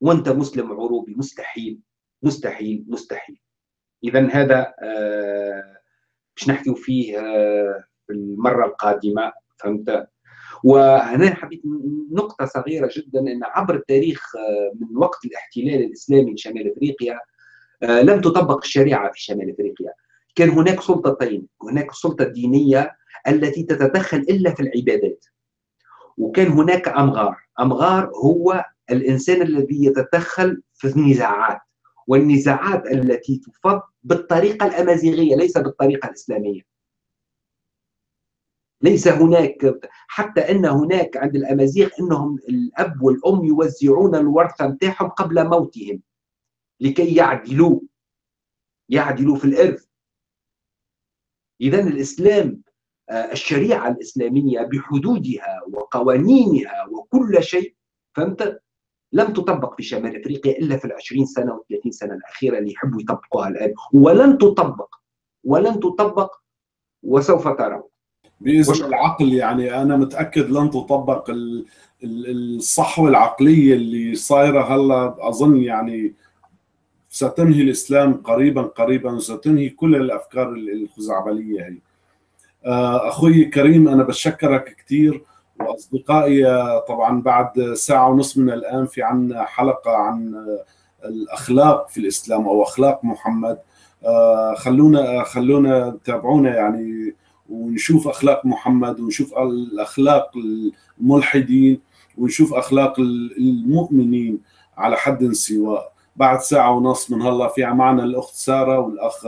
وانت مسلم عروبي، مستحيل مستحيل مستحيل. اذا هذا باش نحكيو فيه المره القادمه فهمت. وهنا حبيت نقطه صغيره جدا، ان عبر التاريخ من وقت الاحتلال الاسلامي لشمال افريقيا لم تطبق الشريعة في شمال أفريقيا، كان هناك سلطتين، هناك السلطة الدينية التي تتدخل إلا في العبادات، وكان هناك أمغار هو الإنسان الذي يتدخل في النزاعات، والنزاعات التي تفض بالطريقة الأمازيغية ليس بالطريقة الإسلامية. ليس هناك، حتى أن هناك عند الأمازيغ أنهم الأب والأم يوزعون الورثة متاعهم قبل موتهم لكي يعدلوا في الإرث. إذا الإسلام، الشريعة الإسلامية بحدودها وقوانينها وكل شيء فهمت، لم تطبق في شمال أفريقيا إلا في العشرين سنة والثلاثين سنة الأخيرة اللي يحبوا يطبقوها الآن، ولن تطبق وسوف ترون بإذن العقل. يعني أنا متأكد لن تطبق الصحوة العقلية اللي صايرة هلا، أظن يعني ستنهي الإسلام قريبا قريبا، وستنهي كل الأفكار الخزعبلية هي. أخوي كريم أنا بشكرك كثير، وأصدقائي طبعا بعد ساعة ونصف من الآن في عنا حلقة عن الأخلاق في الإسلام أو أخلاق محمد، خلونا تابعونا يعني، ونشوف أخلاق محمد، ونشوف الأخلاق الملحدين، ونشوف أخلاق المؤمنين على حد سواء. بعد ساعة ونص من هلا في معنا الأخت سارة والأخ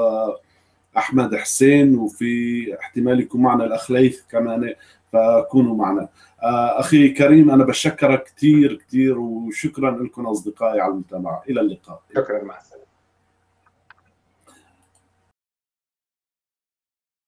أحمد حسين، وفي احتمال يكون معنا الأخ ليث كمان، فكونوا معنا. أخي كريم أنا بشكرك كثير كثير، وشكرا لكم أصدقائي على المتابعة، إلى اللقاء. شكرا، مع السلامة.